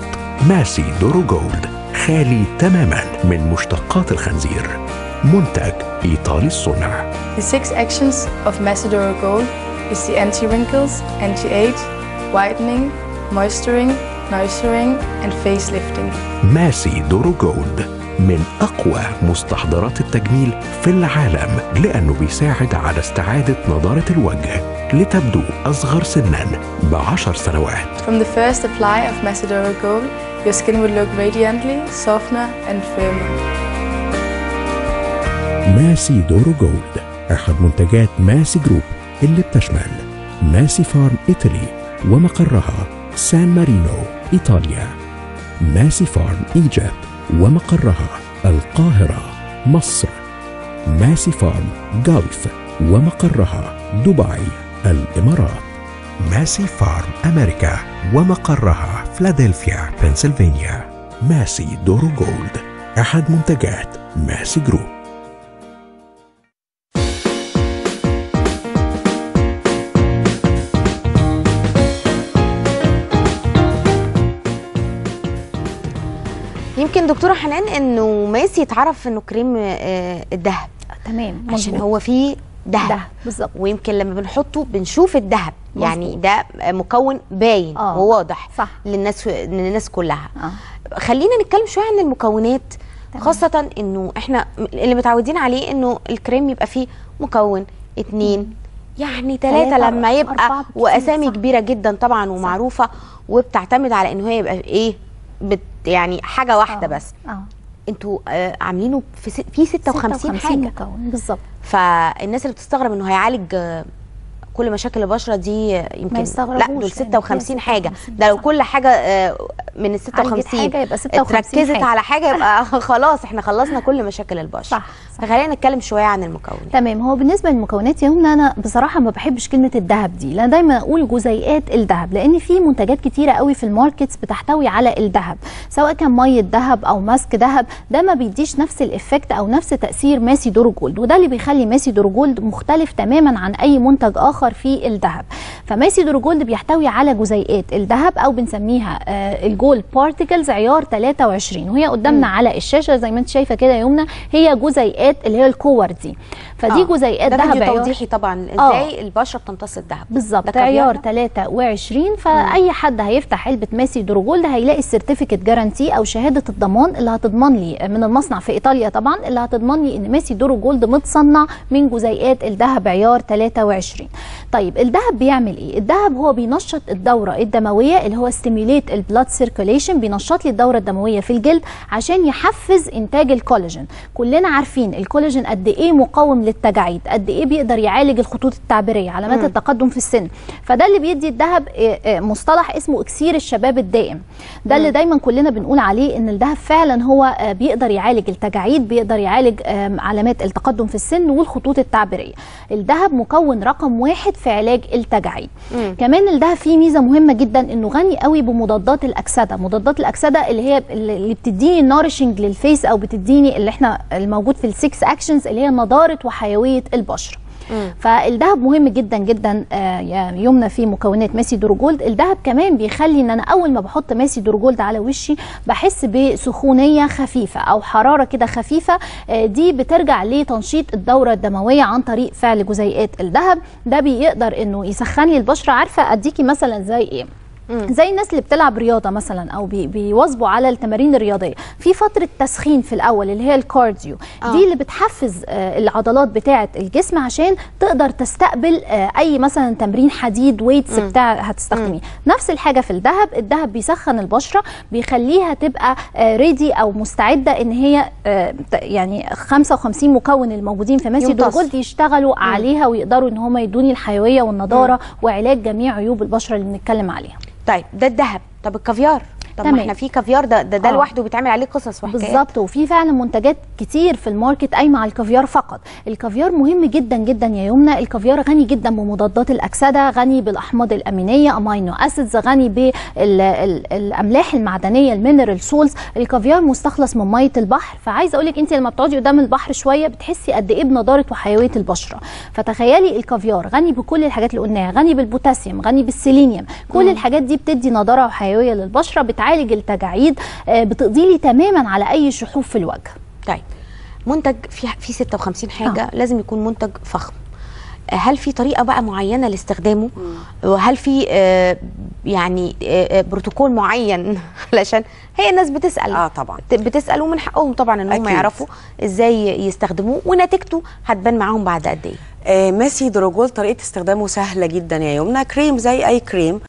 ماسي دورو جولد خالي تماما من مشتقات الخنزير، منتج إيطالي الصنع. The 6 actions of Massi Doro Gold is the anti-wrinkles, anti-age, whitening, moisturizing, nourishing and facelifting. ماسي دورو جولد من أقوى مستحضرات التجميل في العالم، لأنه بيساعد على استعادة نضارة الوجه لتبدو أصغر سناً ب10 سنوات. From the first apply of Massi Doro Gold, your skin will look radiantly softer and firmer. ماسي دورو جولد أحد منتجات ماسي جروب اللي بتشمل ماسي فارم إيطالي ومقرها سان مارينو إيطاليا، ماسي فارم إيجيبت ومقرها القاهرة مصر، ماسي فارم جولف ومقرها دبي الإمارات، ماسي فارم أمريكا ومقرها فيلادلفيا بنسلفانيا. ماسي دورو جولد أحد منتجات ماسي جروب. يمكن دكتورة حنان انه ماسي يتعرف انه كريم الذهب، تمام، عشان هو فيه دهب بالظبط، ويمكن لما بنحطه بنشوف الذهب، يعني ده مكون باين وواضح للناس كلها. خلينا نتكلم شويه عن المكونات، خاصه انه احنا اللي متعودين عليه انه الكريم يبقى فيه مكون 2 يعني 3 لما يبقى، واسامي كبيره جدا طبعا ومعروفه، وبتعتمد على انه هي يبقى ايه يعني حاجه واحده بس. انتوا عاملينه في 56 حاجه بالظبط، فالناس اللي بتستغرب انه هيعالج كل مشاكل البشره دي يمكن لا، دول 56 حاجه، ده لو كل حاجه من ال 56 اتركزت على حاجه يبقى خلاص احنا خلصنا كل مشاكل البشره. فخلينا نتكلم شويه عن المكونات. تمام، هو بالنسبه للمكونات يا يمنى انا بصراحه ما بحبش كلمه الذهب دي، لان دايما اقول جزيئات الذهب، لان في منتجات كتيره قوي في الماركتس بتحتوي على الذهب، سواء كان ميه ذهب او ماسك ذهب، ده ما بيديش نفس الايفكت او نفس تاثير ماسي دورو جولد، وده اللي بيخلي ماسي دورو جولد مختلف تماما عن اي منتج اخر في الذهب. فماسي دورو جولد بيحتوي على جزيئات الذهب او بنسميها الجولد بارتيكلز عيار 23، وهي قدامنا على الشاشه زي ما انت شايفه كده يا يمنى، هي جزيئات اللي هي الكور دي، فدي جزيئات ذهب. ده توضيحي طبعا ازاي البشره بتمتص الذهب بالظبط، عيار 23. فاي حد هيفتح علبه ماسي دورو جولد هيلاقي السيرتيفيكت جارانتي او شهاده الضمان اللي هتضمن لي من المصنع في ايطاليا طبعا، اللي هتضمن لي ان ماسي دورو جولد متصنع من جزيئات الذهب عيار 23. طيب الذهب بيعمل ايه؟ الذهب هو بينشط الدوره الدمويه اللي هو ستيميوليت البلاد سيركيوليشن، بينشط لي الدوره الدمويه في الجلد عشان يحفز انتاج الكولاجين. كلنا عارفين الكولاجين قد ايه مقاوم للتجاعيد، قد ايه بيقدر يعالج الخطوط التعبيريه، علامات التقدم في السن، فده اللي بيدي الذهب مصطلح اسمه اكسير الشباب الدائم، ده اللي دايما كلنا بنقول عليه ان الذهب فعلا هو بيقدر يعالج التجاعيد، بيقدر يعالج علامات التقدم في السن والخطوط التعبيريه. الذهب مكون رقم 1 في علاج التجاعيد. كمان الذهب فيه ميزه مهمه جدا، انه غني قوي بمضادات الاكسده، مضادات الاكسده اللي هي اللي بتديني نارشنج للفيس، او بتديني اللي احنا الموجود في السكس اكشنز اللي هي نضاره وحيويه البشره. فالذهب مهم جدا جدا يا يمنى في مكونات ماسي دورو جولد. الذهب كمان بيخلي ان انا اول ما بحط ماسي دورو جولد على وشي بحس بسخونيه خفيفه او حراره كده خفيفه، دي بترجع لتنشيط الدوره الدمويه عن طريق فعل جزيئات الذهب. ده بيقدر انه يسخن لي البشره. عارفه اديكي مثلا زي ايه؟ زي الناس اللي بتلعب رياضه مثلا، او بيواظبوا على التمارين الرياضيه في فتره تسخين في الاول اللي هي الكارديو، دي اللي بتحفز العضلات بتاعه الجسم عشان تقدر تستقبل اي مثلا تمرين حديد، ويتس بتاع هتستخدميه. نفس الحاجه في الذهب، الذهب بيسخن البشره، بيخليها تبقى ريدي او مستعده ان هي يعني 55 مكون الموجودين في ماسي دورو جولد يشتغلوا عليها ويقدروا ان هم يدوني الحيويه والنضاره وعلاج جميع عيوب البشره اللي بنتكلم عليها. طيب ده الذهب. طب الكافيار؟ طب ما احنا في كافيار ده لوحده بيتعمل عليه قصص وحكايات. بالظبط، وفي فعلا منتجات كتير في الماركت قايمه على الكافيار فقط. الكافيار مهم جدا جدا يا يمنى، الكافيار غني جدا بمضادات الاكسده، غني بالاحماض الامينيه امينو اسيدز، غني بالاملاح المعدنيه المينرال سولز. الكافيار مستخلص من ميه البحر، فعايزه اقول لك انت لما بتقعدي قدام البحر شويه بتحسي قد ايه بنضاره وحيويه البشره. فتخيلي الكافيار غني بكل الحاجات اللي قلناها، غني بالبوتاسيوم، غني بالسيلينيوم، كل الحاجات دي بتدي نضاره وحيويه للبشره، بتعالج التجاعيد، بتقضي لي تماما على اي شحوب في الوجه. طيب منتج في 56 حاجه لازم يكون منتج فخم. هل في طريقه بقى معينه لاستخدامه؟ وهل في يعني بروتوكول معين؟ علشان هي الناس بتسال طبعا بتسال، ومن حقهم طبعا ان هم يعرفوا ازاي يستخدموه، ونتيجته هتبان معاهم بعد قد ايه. ماسي دورو جولد طريقه استخدامه سهله جدا يا يمنى، كريم زي اي كريم،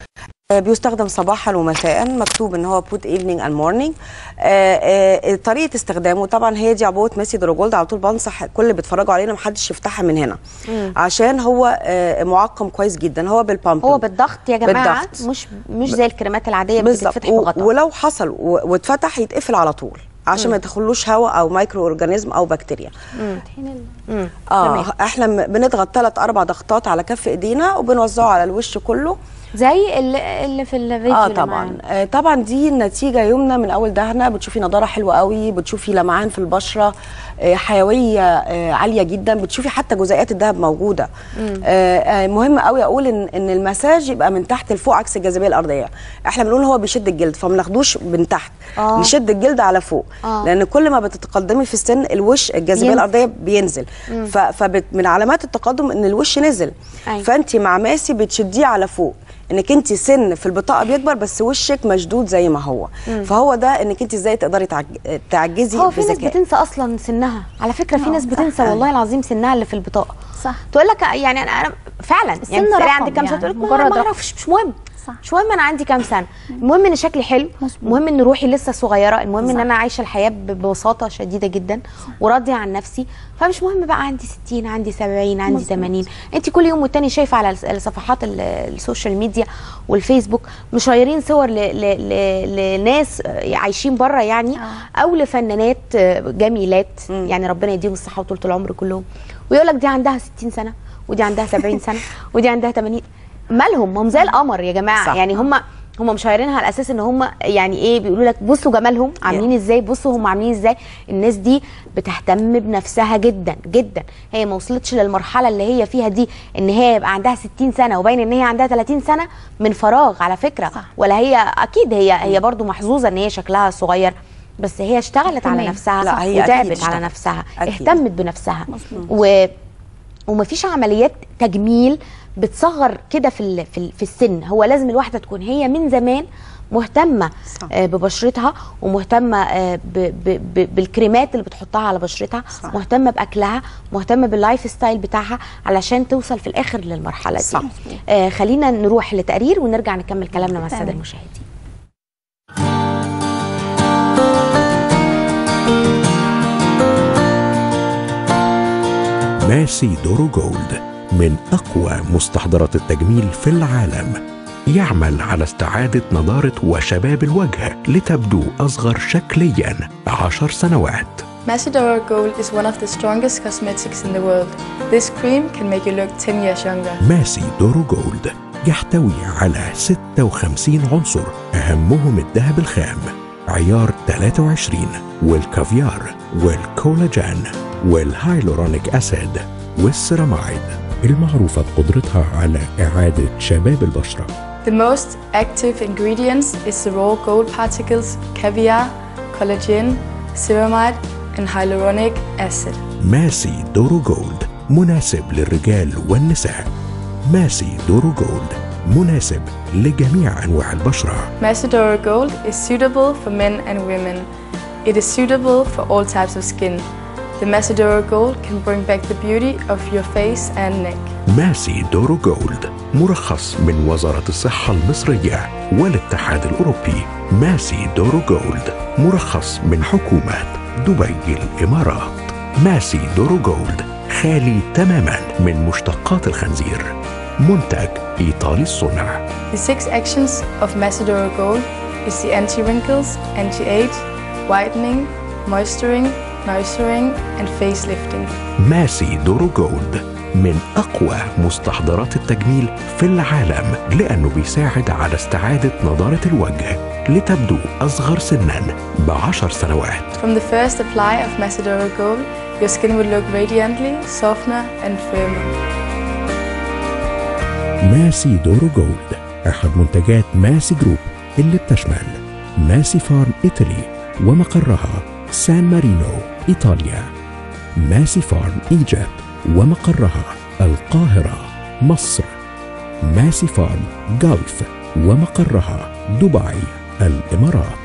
بيستخدم صباحا ومساء، مكتوب ان هو بوت ايفنينج اند مورنينج. طريقه استخدامه طبعا هي دي عبوه ماسي دورو جولد، على طول بنصح كل اللي بيتفرجوا علينا محدش يفتحها من هنا عشان هو معقم كويس جدا، هو بالبامب، هو بالضغط يا جماعه، بالضغط. مش زي الكريمات العاديه بتتفتح بغطاء، ولو حصل واتفتح يتقفل على طول عشان ما يدخلوش هواء او مايكرو اورجانيزم او بكتيريا. احنا بنضغط 3-4 ضغطات على كف ايدينا وبنوزعه على الوش كله زي اللي في الفيديو. طبعا طبعا دي النتيجه يمنى من اول دهنه، بتشوفي نضاره حلوه قوي، بتشوفي لمعان في البشره، حيويه عاليه جدا، بتشوفي حتى جزيئات الدهب موجوده. مهم قوي اقول ان المساج يبقى من تحت لفوق عكس الجاذبيه الارضيه. احنا بنقول هو بيشد الجلد، فما ناخدوش من تحت، نشد الجلد على فوق، لان كل ما بتتقدمي في السن الوش الجاذبيه الارضيه بينزل، فمن علامات التقدم ان الوش نزل. فانت مع ماسي بتشديه على فوق، انك انت سن في البطاقه بيكبر بس وشك مشدود زي ما هو. فهو ده انك انت ازاي تقدري تعجزي. هو في ناس بتنسى اصلا سنها على فكره، في ناس بتنسى والله العظيم سنها اللي في البطاقه، صح، تقول لك يعني انا فعلا يعني السن عندي كام سنه، تقول لك مجرد ما اعرفش، مش مهم، صح. مش مهم انا عندي كام سنه، المهم ان شكلي حلو، المهم ان روحي لسه صغيره، المهم ان انا عايشه الحياه ببساطه شديده جدا وراضيه عن نفسي، فمش مهم بقى عندي 60 عندي 70 عندي 80. انت كل يوم والتاني شايفه على صفحات السوشيال ميديا والفيسبوك مشيرين صور لناس عايشين بره يعني، او لفنانات جميلات يعني ربنا يديهم الصحه وطولة العمر كلهم، ويقول لك دي عندها 60 سنه ودي عندها 70 سنه ودي عندها 80. مالهم؟ هم زي القمر يا جماعه، صح. يعني هم مشهرينها على اساس ان هم يعني ايه، بيقولوا لك بصوا جمالهم عاملين ازاي، بصوا هم عاملين ازاي. الناس دي بتهتم بنفسها جدا جدا، هي ما وصلتش للمرحله اللي هي فيها دي ان هي يبقى عندها 60 سنه وباين ان هي عندها 30 سنه من فراغ على فكره، صح. ولا هي اكيد هي برضو محظوظه ان هي شكلها صغير، بس هي اشتغلت على نفسها وتعبت على نفسها، اهتمت بنفسها، ومفيش عمليات تجميل بتصغر كده في السن. هو لازم الواحده تكون هي من زمان مهتمه، صح. ببشرتها، ومهتمه بالكريمات اللي بتحطها على بشرتها، صح. مهتمه باكلها، مهتمه باللايف ستايل بتاعها علشان توصل في الاخر للمرحله دي، صح. خلينا نروح لتقرير ونرجع نكمل كلامنا مع الساده المشاهدين. ماسي دورو جولد من أقوى مستحضرات التجميل في العالم، يعمل على استعادة نضارة وشباب الوجه لتبدو أصغر شكلياً 10 سنوات. Massi Doro Gold is one of the strongest cosmetics in the world. This cream can make you look 10 years younger. Massi Doro Gold يحتوي على 56 عنصر، أهمهم الذهب الخام، عيار 23 والكافيار والكولاجين والهايلورونيك أسيد والسيرامايد، المعروفة بقدرتها على إعادة شباب البشرة. The most active ingredients is the raw gold particles, caviar, collagen, ceramide and hyaluronic acid. ماسي دورو جولد مناسب للرجال والنساء. ماسي دورو جولد مناسب لجميع أنواع البشرة. ماسي دورو جولد is suitable for men and women. It is suitable for all types of skin. The Massi Doro Gold can bring back the beauty of your face and neck. ماسي دورو جولد مرخص من وزارة الصحة المصرية والاتحاد الأوروبي. ماسي دورو جولد مرخص من حكومات دبي الإمارات. ماسي دورو جولد خالي تماما من مشتقات الخنزير، منتج إيطالي الصنع. The 6 actions of Massi Doro Gold is the anti-wrinkles, anti-age, whitening, moisturizing, Nourishing and facelifting. ماسي دورو جولد من أقوى مستحضرات التجميل في العالم، لأنه بيساعد على استعادة نضارة الوجه لتبدو أصغر سناً ب10 سنوات. From the first apply of Massi Doro Gold, your skin will look radiantly softer and firmer. ماسي دورو جولد أحد منتجات ماسي جروب اللي بتشمل ماسي فارم إيطالي ومقرها سان مارينو إيطاليا، ماسي فارم إيجيبت ومقرها القاهرة مصر، ماسي فارم جولف ومقرها دبي الإمارات،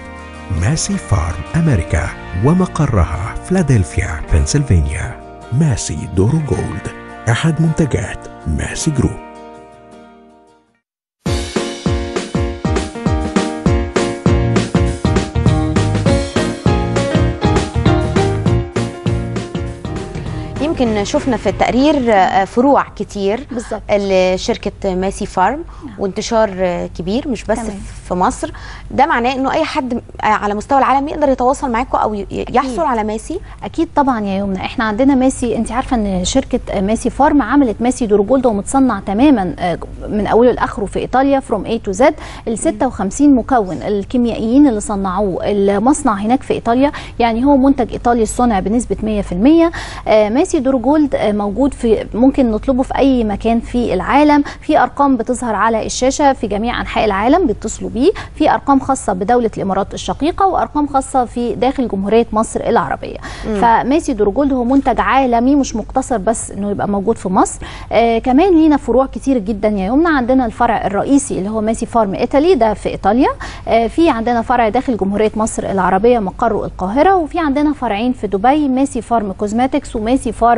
ماسي فارم أمريكا ومقرها فيلادلفيا بنسلفانيا. ماسي دورو جولد أحد منتجات ماسي جروب. يمكن شفنا في التقرير فروع كتير بالظبط لشركه ماسي فارم وانتشار كبير مش بس تمام. في مصر. ده معناه انه اي حد على مستوى العالم يقدر يتواصل معاكم او يحصل أكيد. على ماسي. اكيد طبعا يا يمنى، احنا عندنا ماسي، انت عارفه ان شركه ماسي فارم عملت ماسي دورو جولد ومتصنع تماما من اوله لاخره في ايطاليا فروم اي تو زد، ال 56 مكون، الكيميائيين اللي صنعوه، المصنع هناك في ايطاليا، يعني هو منتج ايطالي الصنع بنسبه 100%. ماسي دورو جولد موجود في، ممكن نطلبه في اي مكان في العالم، في ارقام بتظهر على الشاشه في جميع انحاء العالم بيتصلوا بيه، في ارقام خاصه بدوله الامارات الشقيقه وارقام خاصه في داخل جمهوريه مصر العربيه. فماسي دورو جولد هو منتج عالمي مش مقتصر بس انه يبقى موجود في مصر، كمان لينا فروع كتير جدا يا يمنى. عندنا الفرع الرئيسي اللي هو ماسي فارم ايطالي ده في ايطاليا، في عندنا فرع داخل جمهوريه مصر العربيه مقره القاهره، وفي عندنا فرعين في دبي، ماسي فارم كوزماتكس وماسي فارم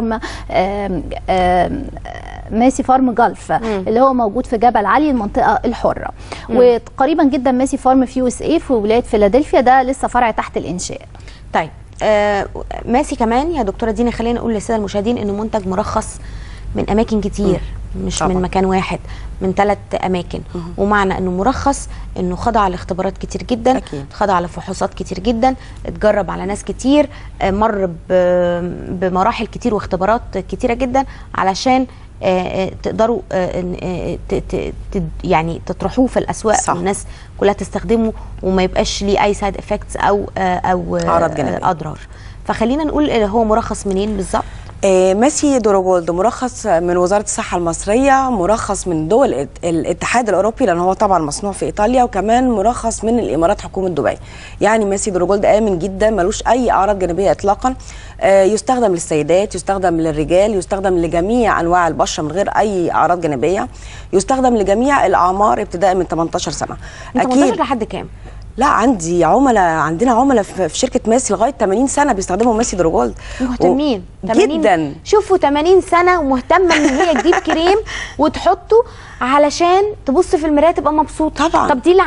جلف اللي هو موجود في جبل علي المنطقه الحره. وقريبا جدا ماسي فارم في USA في ولايه فيلادلفيا، ده لسه فرع تحت الانشاء. طيب ماسي كمان يا دكتوره دينا، خلينا نقول للساده المشاهدين انه منتج مرخص من اماكن كتير مش طبعا. من مكان واحد، من 3 اماكن، ومعنى انه مرخص انه خضع لاختبارات كتير جدا أكيد. خضع لفحوصات كتير جدا، اتجرب على ناس كتير، مر بمراحل كتير واختبارات كتيره جدا علشان تقدروا يعني تطرحوه في الاسواق صح. والناس كلها تستخدمه وما يبقاش ليه اي سايد افكتس او اضرار. فخلينا نقول هو مرخص منين بالظبط؟ ماسي دورو جولد مرخص من وزارة الصحة المصرية، مرخص من دول الاتحاد الأوروبي لأن هو طبعا مصنوع في إيطاليا، وكمان مرخص من الإمارات حكومة دبي. يعني ماسي دورو جولد آمن جدا، ملوش أي أعراض جانبية إطلاقا، يستخدم للسيدات، يستخدم للرجال، يستخدم لجميع أنواع البشرة من غير أي أعراض جانبية، يستخدم لجميع الأعمار ابتداء من 18 سنة. من 18 لحد كام؟ لا، عندنا عملاء في شركه ماسي لغايه 80 سنه بيستخدموا ماسي دورو جولد، مهتمين جدا. شوفوا 80 سنه ومهتمه ان هي تجيب كريم وتحطه علشان تبص في المرايه تبقى مبسوطه طبعا. طب دي اللي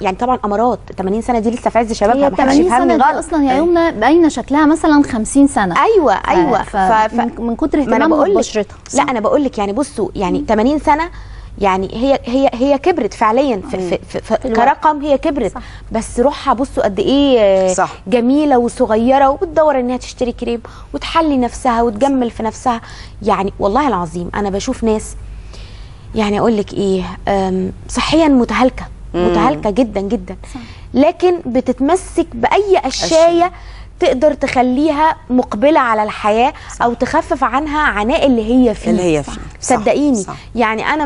يعني طبعا امارات 80 سنه دي لسه في عز شبابها، ما حدش يفهمني غلط اصلا يا يمنى، باينه شكلها مثلا 50 سنه. ايوه من كتر اهتمامها ببشرتها. لا انا بقول لك يعني بصوا، يعني 80 سنه يعني هي كبرت فعليا في كرقم، هي كبرت صح. بس روحها بصوا قد ايه صح. جميله وصغيره وبتدور انها تشتري كريم وتحلي نفسها وتجمل في نفسها. يعني والله العظيم انا بشوف ناس يعني اقول لك ايه، صحيا متهالكه جدا جدا صح. لكن بتتمسك باي اشياء تقدر تخليها مقبله على الحياه صح. او تخفف عنها عناء اللي هي فيه صدقيني صح. يعني انا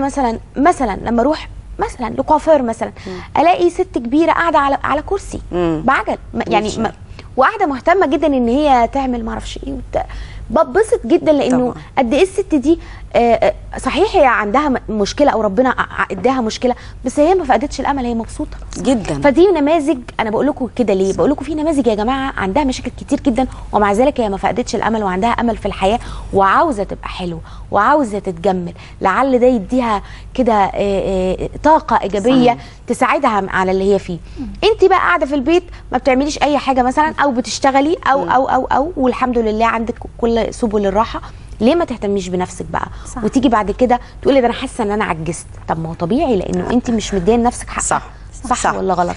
مثلا لما اروح مثلا لكوافير مثلا الاقي ست كبيره قاعده على كرسي بعجل يعني وقاعده مهتمه جدا ان هي تعمل ما اعرفش ايه، ببسط جدا لانه قد ايه الست دي صحيح هي عندها مشكله او ربنا اداها مشكله، بس هي ما فقدتش الامل، هي مبسوطه جدا. فدي نماذج، انا بقول لكم كده ليه؟ بقول لكم في نماذج يا جماعه عندها مشاكل كتير جدا ومع ذلك هي ما فقدتش الامل وعندها امل في الحياه وعاوزه تبقى حلوه وعاوزه تتجمل، لعل ده يديها كده طاقه ايجابيه صحيح. تساعدها على اللي هي فيه. انت بقى قاعده في البيت ما بتعمليش اي حاجه مثلا او بتشتغلي او والحمد لله عندك كل سبل الراحه، ليه ما تهتميش بنفسك بقى صح. وتيجي بعد كده تقولي ده انا حاسه ان انا عجزت. طب ما هو طبيعي لانه انت مش مديه لنفسك حق صح ولا غلط؟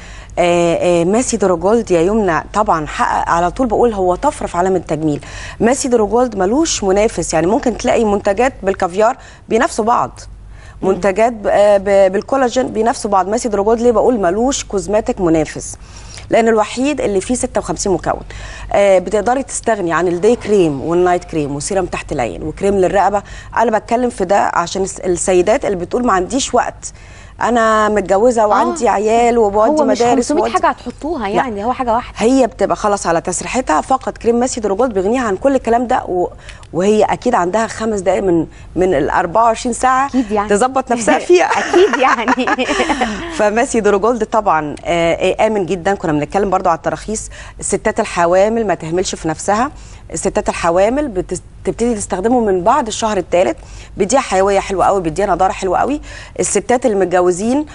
ماسي دورو جولد يا يمنى طبعا حقق، على طول بقول هو طفره في عالم التجميل. ماسي دورو جولد ملوش منافس، يعني ممكن تلاقي منتجات بالكافيار بينافسوا بعض، منتجات بالكولاجين بينافسوا بعض. ماسي دورو جولد ليه بقول ملوش كوزماتيك منافس؟ لأن الوحيد اللي فيه 56 مكون. بتقدري تستغني عن الداي كريم والنايت كريم وسيرم تحت العين وكريم للرقبة. أنا بتكلم في ده عشان السيدات اللي بتقول ما عنديش وقت، أنا متجوزة وعندي عيال وبودي مدارس. هو مش 500 حاجة هتحطوها يعني، لا. هو حاجة واحدة هي بتبقى خلاص على تسريحتها. فقط كريم ماسي دورو جولد بيغنيها عن كل الكلام ده، وهي اكيد عندها 5 دقائق من ال 24 ساعه يعني. تظبط نفسها فيها اكيد يعني. فماسي دورو جولد طبعا امن جدا. كنا بنتكلم برضو على التراخيص. الستات الحوامل ما تهملش في نفسها، الستات الحوامل تبتدي تستخدمه من بعد الشهر الثالث. بيديها حيويه حلوه قوي، بيديها نضاره حلوه قوي. الستات المتجوزين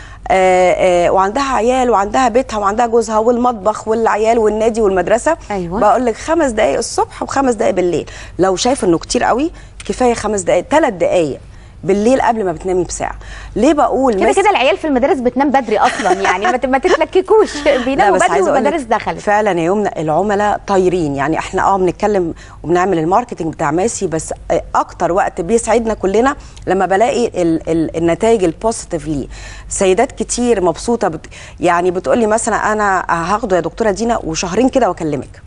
وعندها عيال وعندها بيتها وعندها جوزها والمطبخ والعيال والنادي والمدرسه، أيوة. بقول لك 5 دقائق الصبح وخمس دقائق بالليل. لو شايف انه كتير قوي كفايه 5 دقائق، 3 دقائق بالليل قبل ما بتنامي بساعه. ليه بقول كده؟ كده العيال في المدارس بتنام بدري اصلا، يعني ما تتلككوش، بيناموا بدري والمدارس دخلت. فعلا يا يمنى العملاء طايرين، يعني احنا بنتكلم وبنعمل الماركتنج بتاع ماسي، بس اكتر وقت بيسعدنا كلنا لما بلاقي النتائج البوزيتيف ليه. سيدات كتير مبسوطه، يعني بتقول لي مثلا انا هاخده يا دكتوره دينا وشهرين كده واكلمك.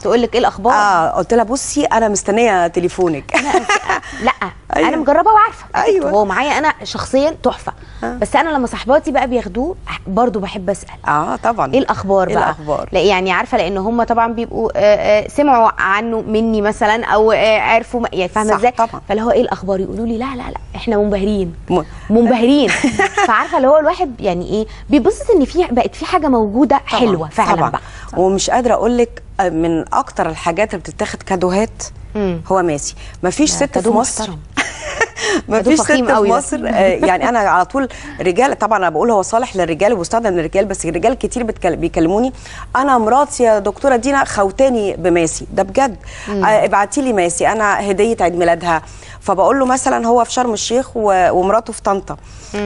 تقول لك ايه الاخبار؟ قلت لها بصي انا مستنيه تليفونك. لا أيوة. انا مجربه وعارفه، ايوه هو معايا انا شخصيا تحفه. بس انا لما صاحباتي بقى بياخدوه برضو بحب اسال طبعا ايه الاخبار بقى، الأخبار. لا يعني عارفه، لان هم طبعا بيبقوا سمعوا عنه مني مثلا، او عرفوا يعني، فاهمه ازاي؟ فاللي هو ايه الاخبار، يقولوا لي لا لا لا احنا منبهرين منبهرين. فعارفه اللي هو الواحد يعني ايه، بيبص ان في بقت في حاجه موجوده حلوه فعلا طبعًا. بقى طبعًا. ومش قادره اقول لك من اكتر الحاجات اللي بتتاخد كادوهات هو ماسي. مفيش ست في مصر مفيش ست في مصر يعني انا على طول رجال، طبعا انا بقول هو صالح للرجال وبيستخدم للرجال، بس الرجال كتير بيكلموني انا مراتي يا دكتوره دينا خوتاني بماسي ده بجد، ابعتي لي ماسي انا هديه عيد ميلادها. فبقول له مثلا هو في شرم الشيخ ومراته في طنطا،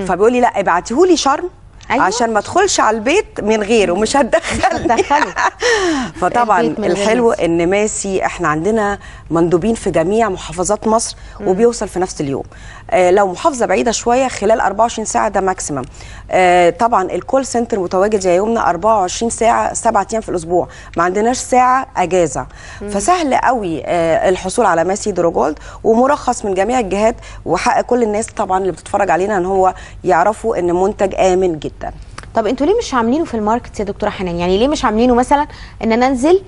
فبيقول لي لا ابعتيه لي شرم، أيوة. عشان ما ادخلش على البيت من غيره، مش هتدخل. فطبعا الحلو ان ماسي احنا عندنا مندوبين في جميع محافظات مصر وبيوصل في نفس اليوم. لو محافظه بعيده شويه خلال 24 ساعه ده ماكسيمم. طبعا الكول سنتر متواجد يا يومنا 24 ساعه 7 ايام في الاسبوع، ما عندناش ساعه اجازه. فسهل قوي الحصول على ماسي دورو جولد، ومرخص من جميع الجهات، وحق كل الناس طبعا اللي بتتفرج علينا ان هو يعرفوا ان منتج امن جدا. طب انتوا ليه مش عاملينه في الماركت يا دكتوره حنان؟ يعني ليه مش عاملينه مثلا ان انا انزل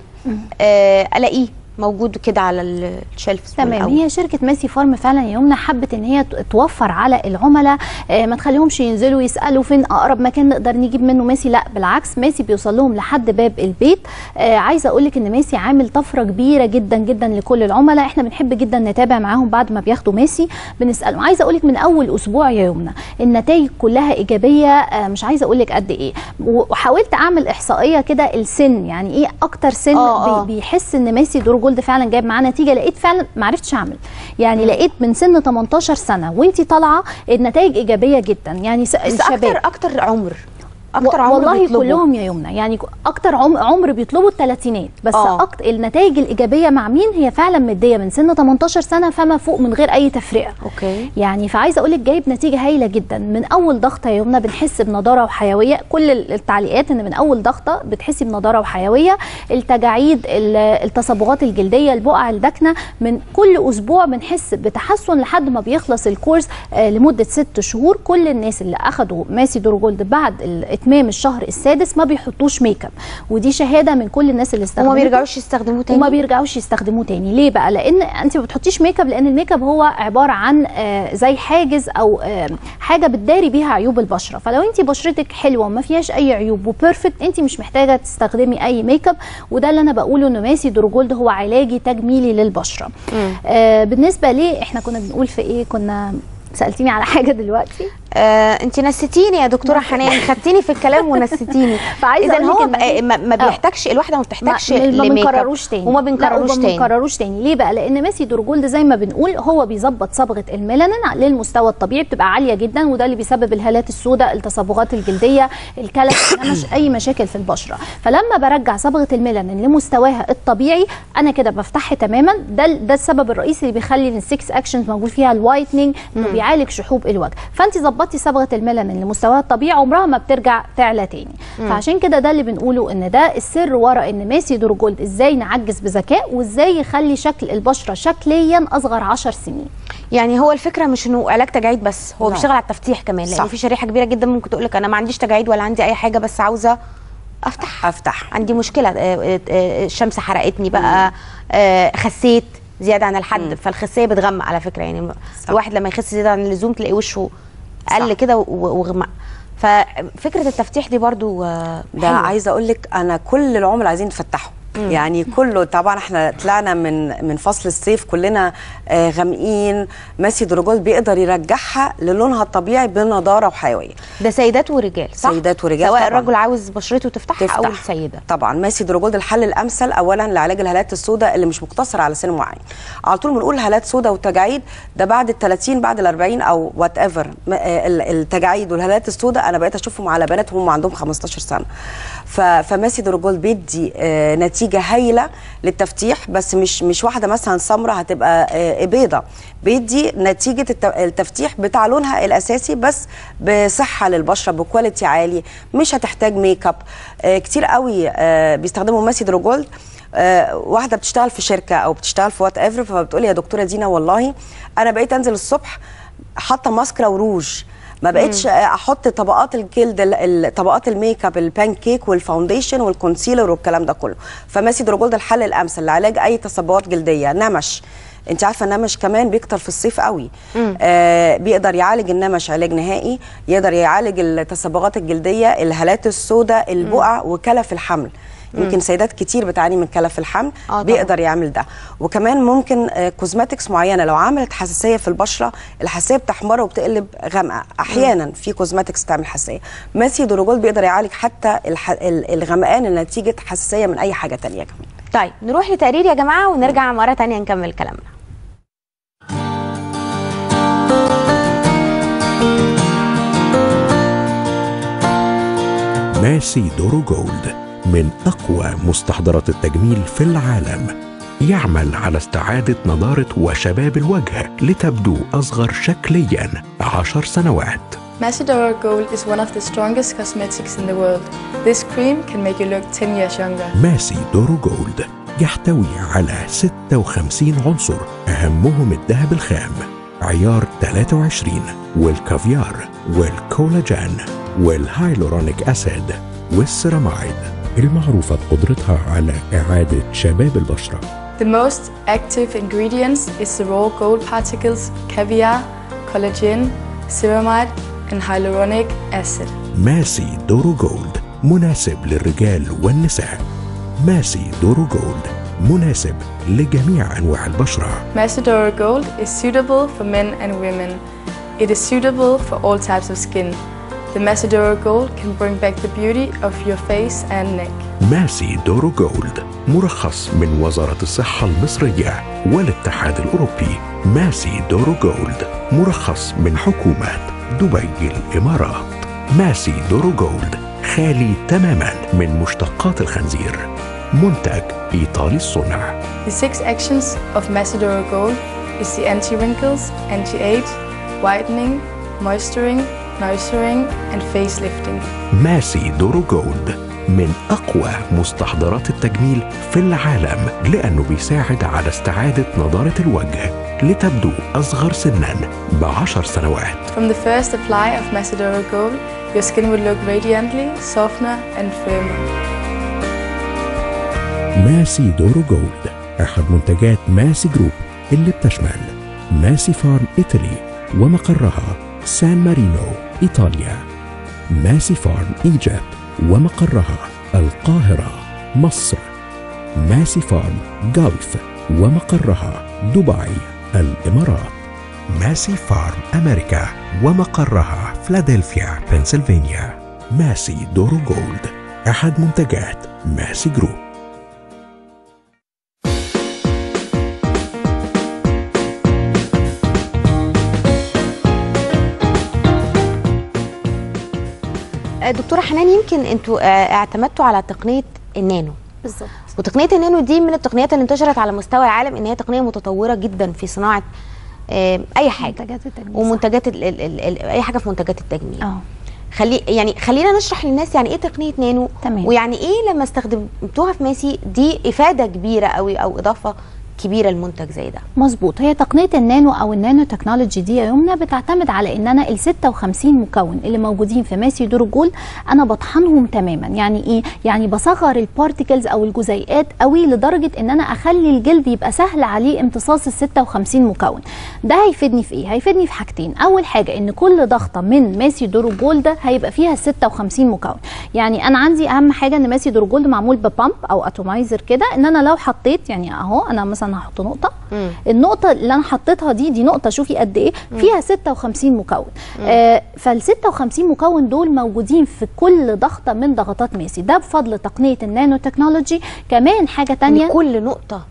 الاقيه موجود كده على الشلف؟ تمام، هي شركه ماسي فارم فعلا يا يمنى حبت ان هي توفر على العملاء، ما تخليهمش ينزلوا يسالوا فين اقرب مكان نقدر نجيب منه ماسي، لا بالعكس ماسي بيوصل لهم لحد باب البيت. عايزه اقول لك ان ماسي عامل طفره كبيره جدا جدا لكل العملاء، احنا بنحب جدا نتابع معاهم بعد ما بياخدوا ماسي بنسالهم. عايزه اقول لك من اول اسبوع يا يمنى النتائج كلها ايجابيه، مش عايزه اقول لك قد ايه. وحاولت اعمل احصائيه كده السن، يعني ايه اكتر سن بيحس ان ماسي دورو جولد فعلا جايب معاه نتيجه. لقيت فعلا ما عرفتش اعمل، يعني لقيت من سن 18 سنه وانت طالعه النتائج ايجابيه جدا، يعني الشباب اكتر عمر والله بيطلبوا. كلهم يا يمنى يعني اكتر عمر بيطلبوا الثلاثينات، بس النتائج الايجابيه مع مين هي فعلا مديه من سن 18 سنه فما فوق من غير اي تفرقه. اوكي، يعني فعايزه اقول لك جايب نتيجه هايله جدا. من اول ضغطه يا يمنى بنحس بنضاره وحيويه، كل التعليقات ان من اول ضغطه بتحسي بنضاره وحيويه، التجاعيد، التصبغات الجلديه، البقع الداكنه، من كل اسبوع بنحس بتحسن لحد ما بيخلص الكورس لمده 6 شهور. كل الناس اللي اخدوا ماسي دورو جولد بعد اتمام الشهر السادس ما بيحطوش ميك اب، ودي شهاده من كل الناس اللي استخدموه وما بيرجعوش يستخدموه تاني ليه بقى؟ لان انت ما بتحطيش ميك اب، لان الميك اب هو عباره عن زي حاجز او حاجه بتداري بيها عيوب البشره. فلو انت بشرتك حلوه وما فيهاش اي عيوب وبيرفكت، انت مش محتاجه تستخدمي اي ميك اب، وده اللي انا بقوله ان ماسي دورو جولد هو علاجي تجميلي للبشره. بالنسبه ليه احنا كنا بنقول في ايه؟ كنا سالتيني على حاجه دلوقتي. انت نسيتيني يا دكتوره حنان، خدتيني في الكلام ونسيتيني. اذا هو ما بيحتاجش الواحده ما بتحتاجش ما بنكرروش تاني ليه بقى؟ لان ماسي دورو جولد زي ما بنقول هو بيظبط صبغه الميلانين للمستوى الطبيعي، بتبقى عاليه جدا، وده اللي بيسبب الهالات السوداء، التصبغات الجلديه، الكلف، اي مشاكل في البشره. فلما برجع صبغه الميلانين لمستواها الطبيعي انا كده بفتحها تماما. ده السبب الرئيسي اللي بيخلي السكس اكشنز موجود فيها الوايتنينج، بيعالج شحوب الوجه. فانت ظبطتي صبغه الميلانين لمستواها الطبيعي عمرها ما بترجع تعلى تاني. فعشان كده ده اللي بنقوله ان ده السر وراء ان ماسي دورو جولد ازاي نعجز بذكاء، وازاي يخلي شكل البشره شكليا اصغر 10 سنين. يعني هو الفكره مش انه علاج تجاعيد بس، هو بيشتغل على التفتيح كمان، لان في شريحه كبيره جدا ممكن تقول لك انا ما عنديش تجاعيد ولا عندي اي حاجه، بس عاوزه افتح عندي مشكله، الشمس حرقتني بقى، خسيت زياده عن الحد. فالخسيه بتغمق على فكره، يعني الواحد لما يخس زياده عن اللزوم تلاقي وشه قل كده وغمق. ففكره التفتيح دي برضو ده عايزه اقول لك انا كل العملاء عايزين يتفتحوا يعني كله طبعا احنا طلعنا من فصل الصيف كلنا غامقين. ماسي دورو جولد بيقدر يرجعها للونها الطبيعي بنضاره وحيويه. ده سيدات ورجال صح؟ سيدات ورجال سواء الرجل عاوز بشرته تفتح او السيده. طبعا ماسي دورو جولد الحل الامثل اولا لعلاج الهالات السوداء اللي مش مقتصر على سن معين. على طول بنقول هالات سوداء والتجاعيد ده بعد ال 30 بعد ال 40 او وات ايفر. التجاعيد والهالات السوداء انا بقيت اشوفهم على بنات وهم عندهم 15 سنه. فماسي دورو جولد بيدي نتيجه هايله للتفتيح، بس مش واحده مثلا سمراء هتبقى بيضه، بيدي نتيجه التفتيح بتاع لونها الاساسي بس بصحه للبشره بكواليتي عالي، مش هتحتاج ميك اب كتير قوي. بيستخدموا ماسي دورو جولد. واحده بتشتغل في شركه او بتشتغل في وات ايفر، فبتقولي يا دكتوره دينا والله انا بقيت انزل الصبح حاطه ماسكرا وروج، ما بقتش احط طبقات الجلد طبقات الميك اب البانك كيك والفاونديشن والكونسيلر والكلام ده كله. فماسي دورو جولد الحل الامثل لعلاج اي تصبغات جلديه. نمش، انت عارفه النمش كمان بيكتر في الصيف قوي. بيقدر يعالج النمش علاج نهائي، يقدر يعالج التصبغات الجلديه، الهالات السوداء، البقع، وكلف الحمل. يمكن سيدات كتير بتعاني من كلف الحمل، بيقدر يعمل ده. وكمان ممكن كوزماتكس معينه لو عملت حساسيه في البشره، الحساسيه بتحمر وبتقلب غامقه احيانا. في كوزماتكس تعمل حساسيه، ماسي دورو جولد بيقدر يعالج حتى الغمقان اللي نتيجه حساسيه من اي حاجه ثانيه كمان. طيب نروح لتقرير يا جماعه ونرجع مره ثانيه نكمل كلامنا. ماسي دورو جولد من أقوى مستحضرات التجميل في العالم، يعمل على استعادة نضارة وشباب الوجه لتبدو أصغر شكلياً 10 سنوات. Massi Doro Gold is one of the strongest cosmetics in the world. This cream can make you look 10 years younger. ماسي دورو جولد يحتوي على 56 عنصر، أهمهم الذهب الخام، عيار 23، والكافيار والكولاجين والهايلورونيك أسيد والسيرامايد، المعروفة بقدرتها على إعادة شباب البشرة. The most active ingredients is the raw gold particles, caviar, collagen, ceramide and hyaluronic acid. ماسي دورو جولد مناسب للرجال والنساء. ماسي دورو جولد مناسب لجميع أنواع البشرة. ماسي دورو جولد is suitable for men and women. It is suitable for all types of skin. The Massi Doro Gold can bring back the beauty of your face and neck. ماسي دورو جولد مرخص من وزارة الصحة المصرية والاتحاد الأوروبي. ماسي دورو جولد مرخص من حكومات دبي الإمارات. ماسي دورو جولد خالي تماما من مشتقات الخنزير. منتج إيطالي الصنع. The 6 actions of Massi Doro Gold is the anti-wrinkles, anti-age, whitening, moisturizing, نايسرينج اند فيس ليفتنج. ماسي دورو جولد من اقوى مستحضرات التجميل في العالم، لانه بيساعد على استعاده نضاره الوجه لتبدو اصغر سنا ب10 سنوات. From the first apply of Massi Doro Gold, your skin will look radiantly softer and firmer. ماسي دورو جولد احد منتجات ماسي جروب اللي بتشمل ماسي فارم ايطالي ومقرها سان مارينو إيطاليا، ماسي فارم إيجيبت ومقرها القاهرة مصر، ماسي فارم جولف ومقرها دبي الإمارات، ماسي فارم أمريكا ومقرها فيلادلفيا بنسلفانيا. ماسي دورو جولد أحد منتجات ماسي جروب. دكتورة حنان، يمكن انتوا اعتمدتوا على تقنية النانو بالظبط، وتقنية النانو دي من التقنيات اللي انتشرت على مستوى العالم، ان هي تقنية متطورة جدا في صناعة اي حاجة، منتجات التجميل ومنتجات اي حاجة في منتجات التجميل. خلينا نشرح للناس يعني ايه تقنية نانو، تمام، ويعني ايه لما استخدمتوها في ماسي دي افادة كبيرة قوي او اضافة كبيره المنتج زي ده. مظبوط، هي تقنيه النانو او النانو تكنولوجي دي يا يمنى بتعتمد على ان انا ال 56 مكون اللي موجودين في ماسي دورو جولد انا بطحنهم تماما. يعني ايه؟ يعني بصغر البارتيكلز او الجزيئات قوي لدرجه ان انا اخلي الجلد يبقى سهل عليه امتصاص ال 56 مكون. ده هيفيدني في ايه؟ هيفيدني في حاجتين. اول حاجه ان كل ضغطه من ماسي دورو جولد هيبقى فيها 56 مكون. يعني انا عندي اهم حاجه ان ماسي دورو جولد معمول ببامب او اتومايزر كده، ان انا لو حطيت يعني اهو انا مثلا هحط نقطه، النقطه اللي انا حطيتها دي نقطه شوفي قد ايه فيها 56 مكون. فال 56 مكون دول موجودين في كل ضغطه من ضغطات ماسي، ده بفضل تقنيه النانو تكنولوجي. كمان حاجه ثانيه كل نقطه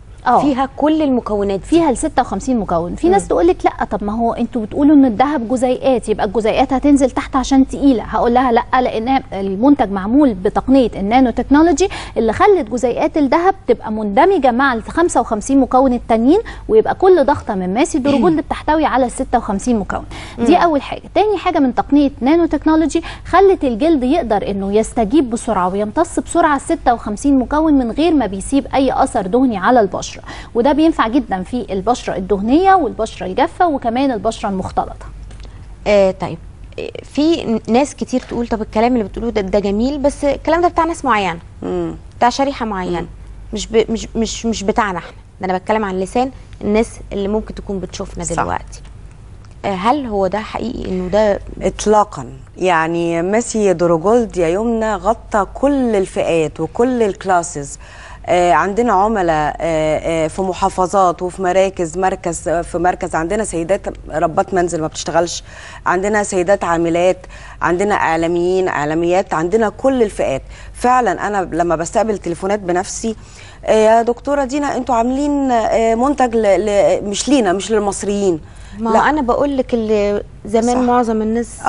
فيها كل المكونات فيها ال 56 مكون. في ناس تقول لك لا، طب ما هو انتوا بتقولوا ان الذهب جزيئات يبقى الجزيئات هتنزل تحت عشان تقيله. هقول لها لا، لان المنتج معمول بتقنيه النانو تكنولوجي اللي خلت جزيئات الذهب تبقى مندمجه مع ال 55 مكون التانيين، ويبقى كل ضغطه من ماسي دورو جولد بتحتوي على ال 56 مكون. دي اول حاجه. تاني حاجه من تقنيه نانو تكنولوجي خلت الجلد يقدر انه يستجيب بسرعه ويمتص بسرعه ال 56 مكون من غير ما بيسيب اي اثر دهني على البشره، وده بينفع جدا في البشرة الدهنية والبشرة الجافة وكمان البشرة المختلطة. طيب، في ناس كتير تقول طب الكلام اللي بتقوله ده جميل، بس الكلام ده بتاع ناس معينة، بتاع شريحة معينة، مش بتاعنا احنا. ده انا بتكلم عن لسان الناس اللي ممكن تكون بتشوفنا دلوقتي. هل هو ده حقيقي انه ده؟ اطلاقا. يعني ماسي دورو جولد يا يمنى غطى كل الفئات وكل الكلاسز. عندنا عملاء في محافظات وفي مركز عندنا سيدات ربات منزل ما بتشتغلش، عندنا سيدات عاملات، عندنا اعلاميين اعلاميات، عندنا كل الفئات. فعلا انا لما بستقبل تليفونات بنفسي، يا دكتوره دينا انتوا عاملين منتج مش لينا، مش للمصريين. ما لا، انا بقول لك اللي زمان صح. معظم الناس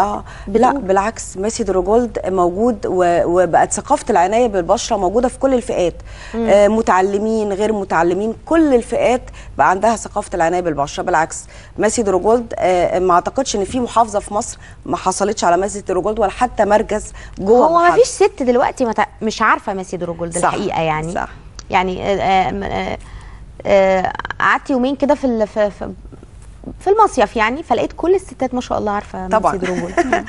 لا، بالعكس ماسي دورو جولد موجود وبقت ثقافه العنايه بالبشره موجوده في كل الفئات، متعلمين غير متعلمين، كل الفئات بقى عندها ثقافه العنايه بالبشره. بالعكس ماسي دورو جولد ما اعتقدش ان في محافظه في مصر ما حصلتش على ماسي دورو جولد ولا حتى مركز جوه. هو ما فيش ست دلوقتي مش عارفه ماسي دورو جولد الحقيقه. يعني صح. يعني قعدت يومين كده في المصيف يعني، فلقيت كل الستات ما شاء الله عارفه ماسي دورو جولد.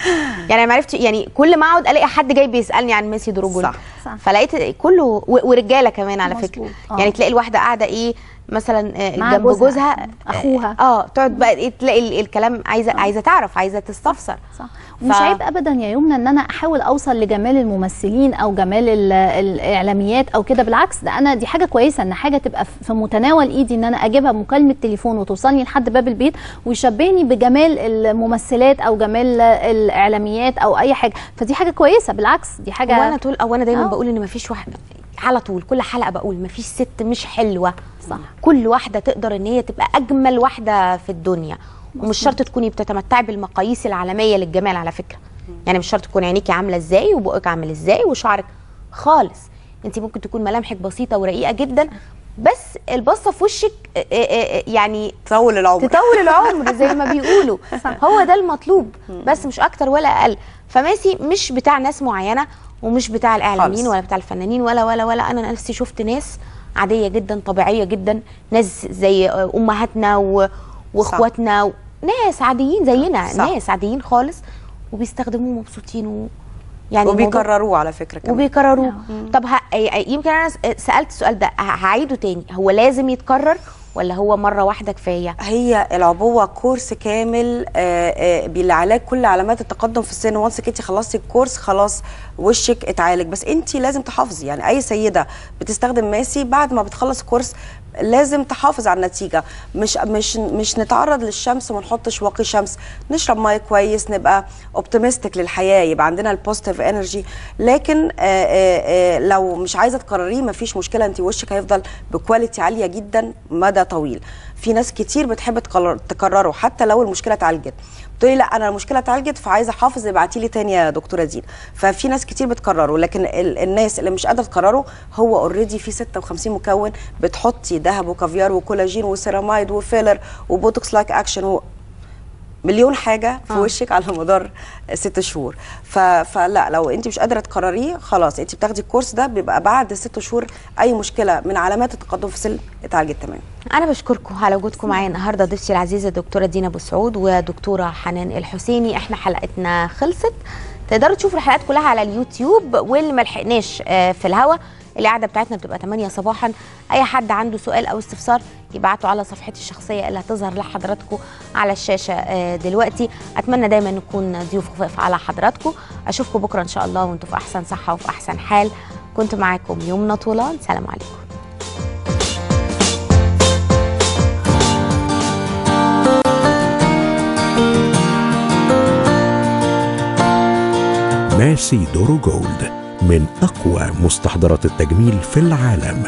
يعني ما عرفتش، يعني كل ما اقعد الاقي حد جاي بيسالني عن ماسي دورو جولد. صح. فلقيت كله ورجاله كمان على فكره. يعني تلاقي الواحده قاعده ايه مثلا جنب جوزها اخوها تقعد بقى تلاقي الكلام، عايزه تعرف، عايزه تستفسر. صح. مش عيب ابدا يا يمنى ان انا احاول اوصل لجمال الممثلين او جمال الاعلاميات او كده، بالعكس ده انا دي حاجه كويسه ان حاجه تبقى في متناول ايدي، ان انا اجيبها بمكالمه تليفون وتوصلني لحد باب البيت ويشبهني بجمال الممثلات او جمال الاعلاميات او اي حاجه، فدي حاجه كويسه بالعكس دي حاجه. وانا دايما بقول ان مفيش واحده على طول، كل حلقه بقول مفيش ست مش حلوه. صح. كل واحده تقدر ان هي تبقى اجمل واحده في الدنيا، ومش شرط تكوني بتتمتعي بالمقاييس العالميه للجمال على فكره. يعني مش شرط تكون عينيكي عامله ازاي وبقك عامل ازاي وشعرك خالص، انت ممكن تكون ملامحك بسيطه ورقيقه جدا، بس البصه في وشك يعني تطول العمر زي ما بيقولوا. هو ده المطلوب، بس مش اكتر ولا اقل. فماسي مش بتاع ناس معينه، ومش بتاع الاعلاميين ولا بتاع الفنانين ولا ولا ولا. انا نفسي شفت ناس عاديه جدا، طبيعيه جدا، ناس زي امهاتنا واخواتنا ناس عاديين زينا. صح. ناس عاديين خالص وبيستخدموه مبسوطين يعني وبيكرروه على فكره كمان وبيكرروه. طب يمكن انا سالت السؤال ده هعيده تاني، هو لازم يتكرر ولا هو مره واحده كفايه؟ هي العبوه كورس كامل بالعلاج كل علامات التقدم في السن. وانس انت خلصتي الكورس خلاص وشك اتعالج، بس انت لازم تحافظي. يعني اي سيده بتستخدم ماسي بعد ما بتخلص الكورس لازم تحافظ على النتيجه، مش نتعرض للشمس وما نحطش واقي شمس، نشرب ميه كويس، نبقى اوبتيمستيك للحياه، يبقى عندنا البوزيتيف انرجي. لكن لو مش عايزه تكرريه مفيش مشكله، انت وشك هيفضل بكواليتي عاليه جدا مدى طويل. في ناس كتير بتحب تكرره حتى لو المشكله اتعالجت، بتقولي لا انا المشكله اتعالجت فعايزه احافظ، ابعتي لي تاني يا دكتوره دينا. ففي ناس كتير بتكرره، لكن الناس اللي مش قادره تكرره هو اوريدي في 56 مكون، بتحطي ذهب وكافيار وكولاجين وسيرامايد وفيلر وبوتوكس لايك اكشن مليون حاجه في وشك على مدار 6 شهور. فلا لو انت مش قادره تقرريه خلاص انت بتاخدي الكورس ده، بيبقى بعد 6 شهور اي مشكله من علامات التقدم في السن اتعالجت تمام. انا بشكركم على وجودكم معايا النهارده، ضيفتي العزيزه دكتوره دينا ابو السعود ودكتوره حنان الحسيني. احنا حلقتنا خلصت، تقدروا تشوفوا الحلقات كلها على اليوتيوب، واللي ما لحقناش في الهوا القعده بتاعتنا بتبقى 8 صباحا. اي حد عنده سؤال او استفسار يبعته على صفحتي الشخصيه اللي هتظهر لحضراتكم على الشاشه دلوقتي. اتمنى دايما نكون ضيوف خفاف على حضراتكم. اشوفكم بكره ان شاء الله وانتم في احسن صحه وفي احسن حال. كنت معاكم يمنى طولان، سلام عليكم. ماسي دورو جولد من أقوى مستحضرات التجميل في العالم،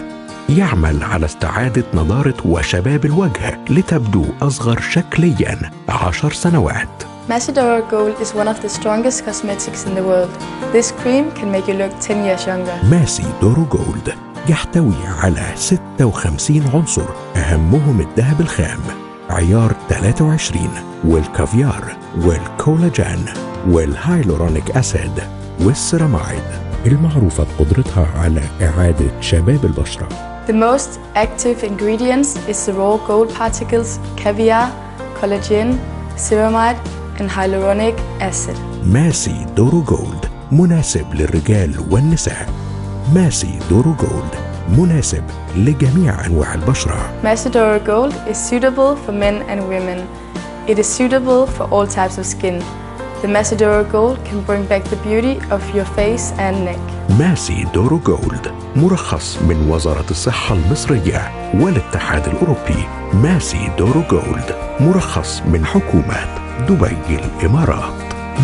يعمل على استعادة نضارة وشباب الوجه لتبدو أصغر شكلياً 10 سنوات. Massi Doro Gold is one of the strongest cosmetics in the world. This cream can make you look 10 years younger. Massi Doro Gold يحتوي على 56 عنصر، أهمهم الذهب الخام، عيار 23 والكافيار والكولاجين والهايلورونيك أسيد والسيرامايد، المعروفة بقدرتها على إعادة شباب البشرة. The most active ingredients is the raw gold particles, caviar, collagen, ceramide and hyaluronic acid. ماسي دورو جولد مناسب للرجال والنساء. ماسي دورو جولد مناسب لجميع أنواع البشرة. ماسي دورو جولد is suitable for men and women. It is suitable for all types of skin. The Massi Doro Gold can bring back the beauty of your face and neck. ماسي دورو جولد مرخص من وزارة الصحة المصرية والاتحاد الأوروبي. ماسي دورو جولد مرخص من حكومات دبي الإمارات.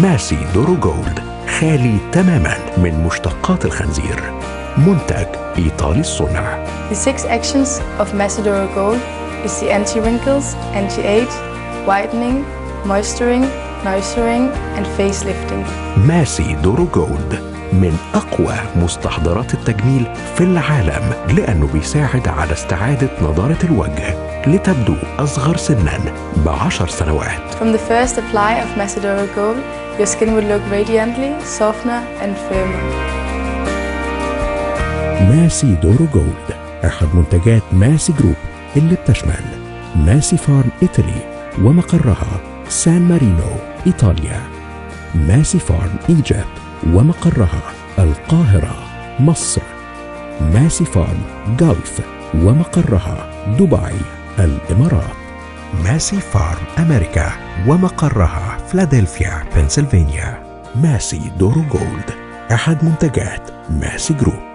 ماسي دورو جولد خالي تماما من مشتقات الخنزير، منتج إيطالي الصنع. The 6 actions of Massi Doro Gold is the anti-wrinkles, anti-age, whitening, moisturizing, nourishing and face lifting. ماسي دورو جولد من أقوى مستحضرات التجميل في العالم، لأنه بيساعد على استعادة نضارة الوجه لتبدو أصغر سناً ب10 سنوات. From the first apply of Massi Doro Gold, your skin will look radiantly softer and firmer. ماسي دورو جولد أحد منتجات ماسي جروب اللي بتشمل ماسي فارم إيطالي ومقرها سان مارينو إيطاليا، ماسي فارم إيجيبت ومقرها القاهرة مصر، ماسي فارم جولف ومقرها دبي الإمارات، ماسي فارم أمريكا ومقرها فيلادلفيا بنسلفانيا. ماسي دورو جولد أحد منتجات ماسي جروب.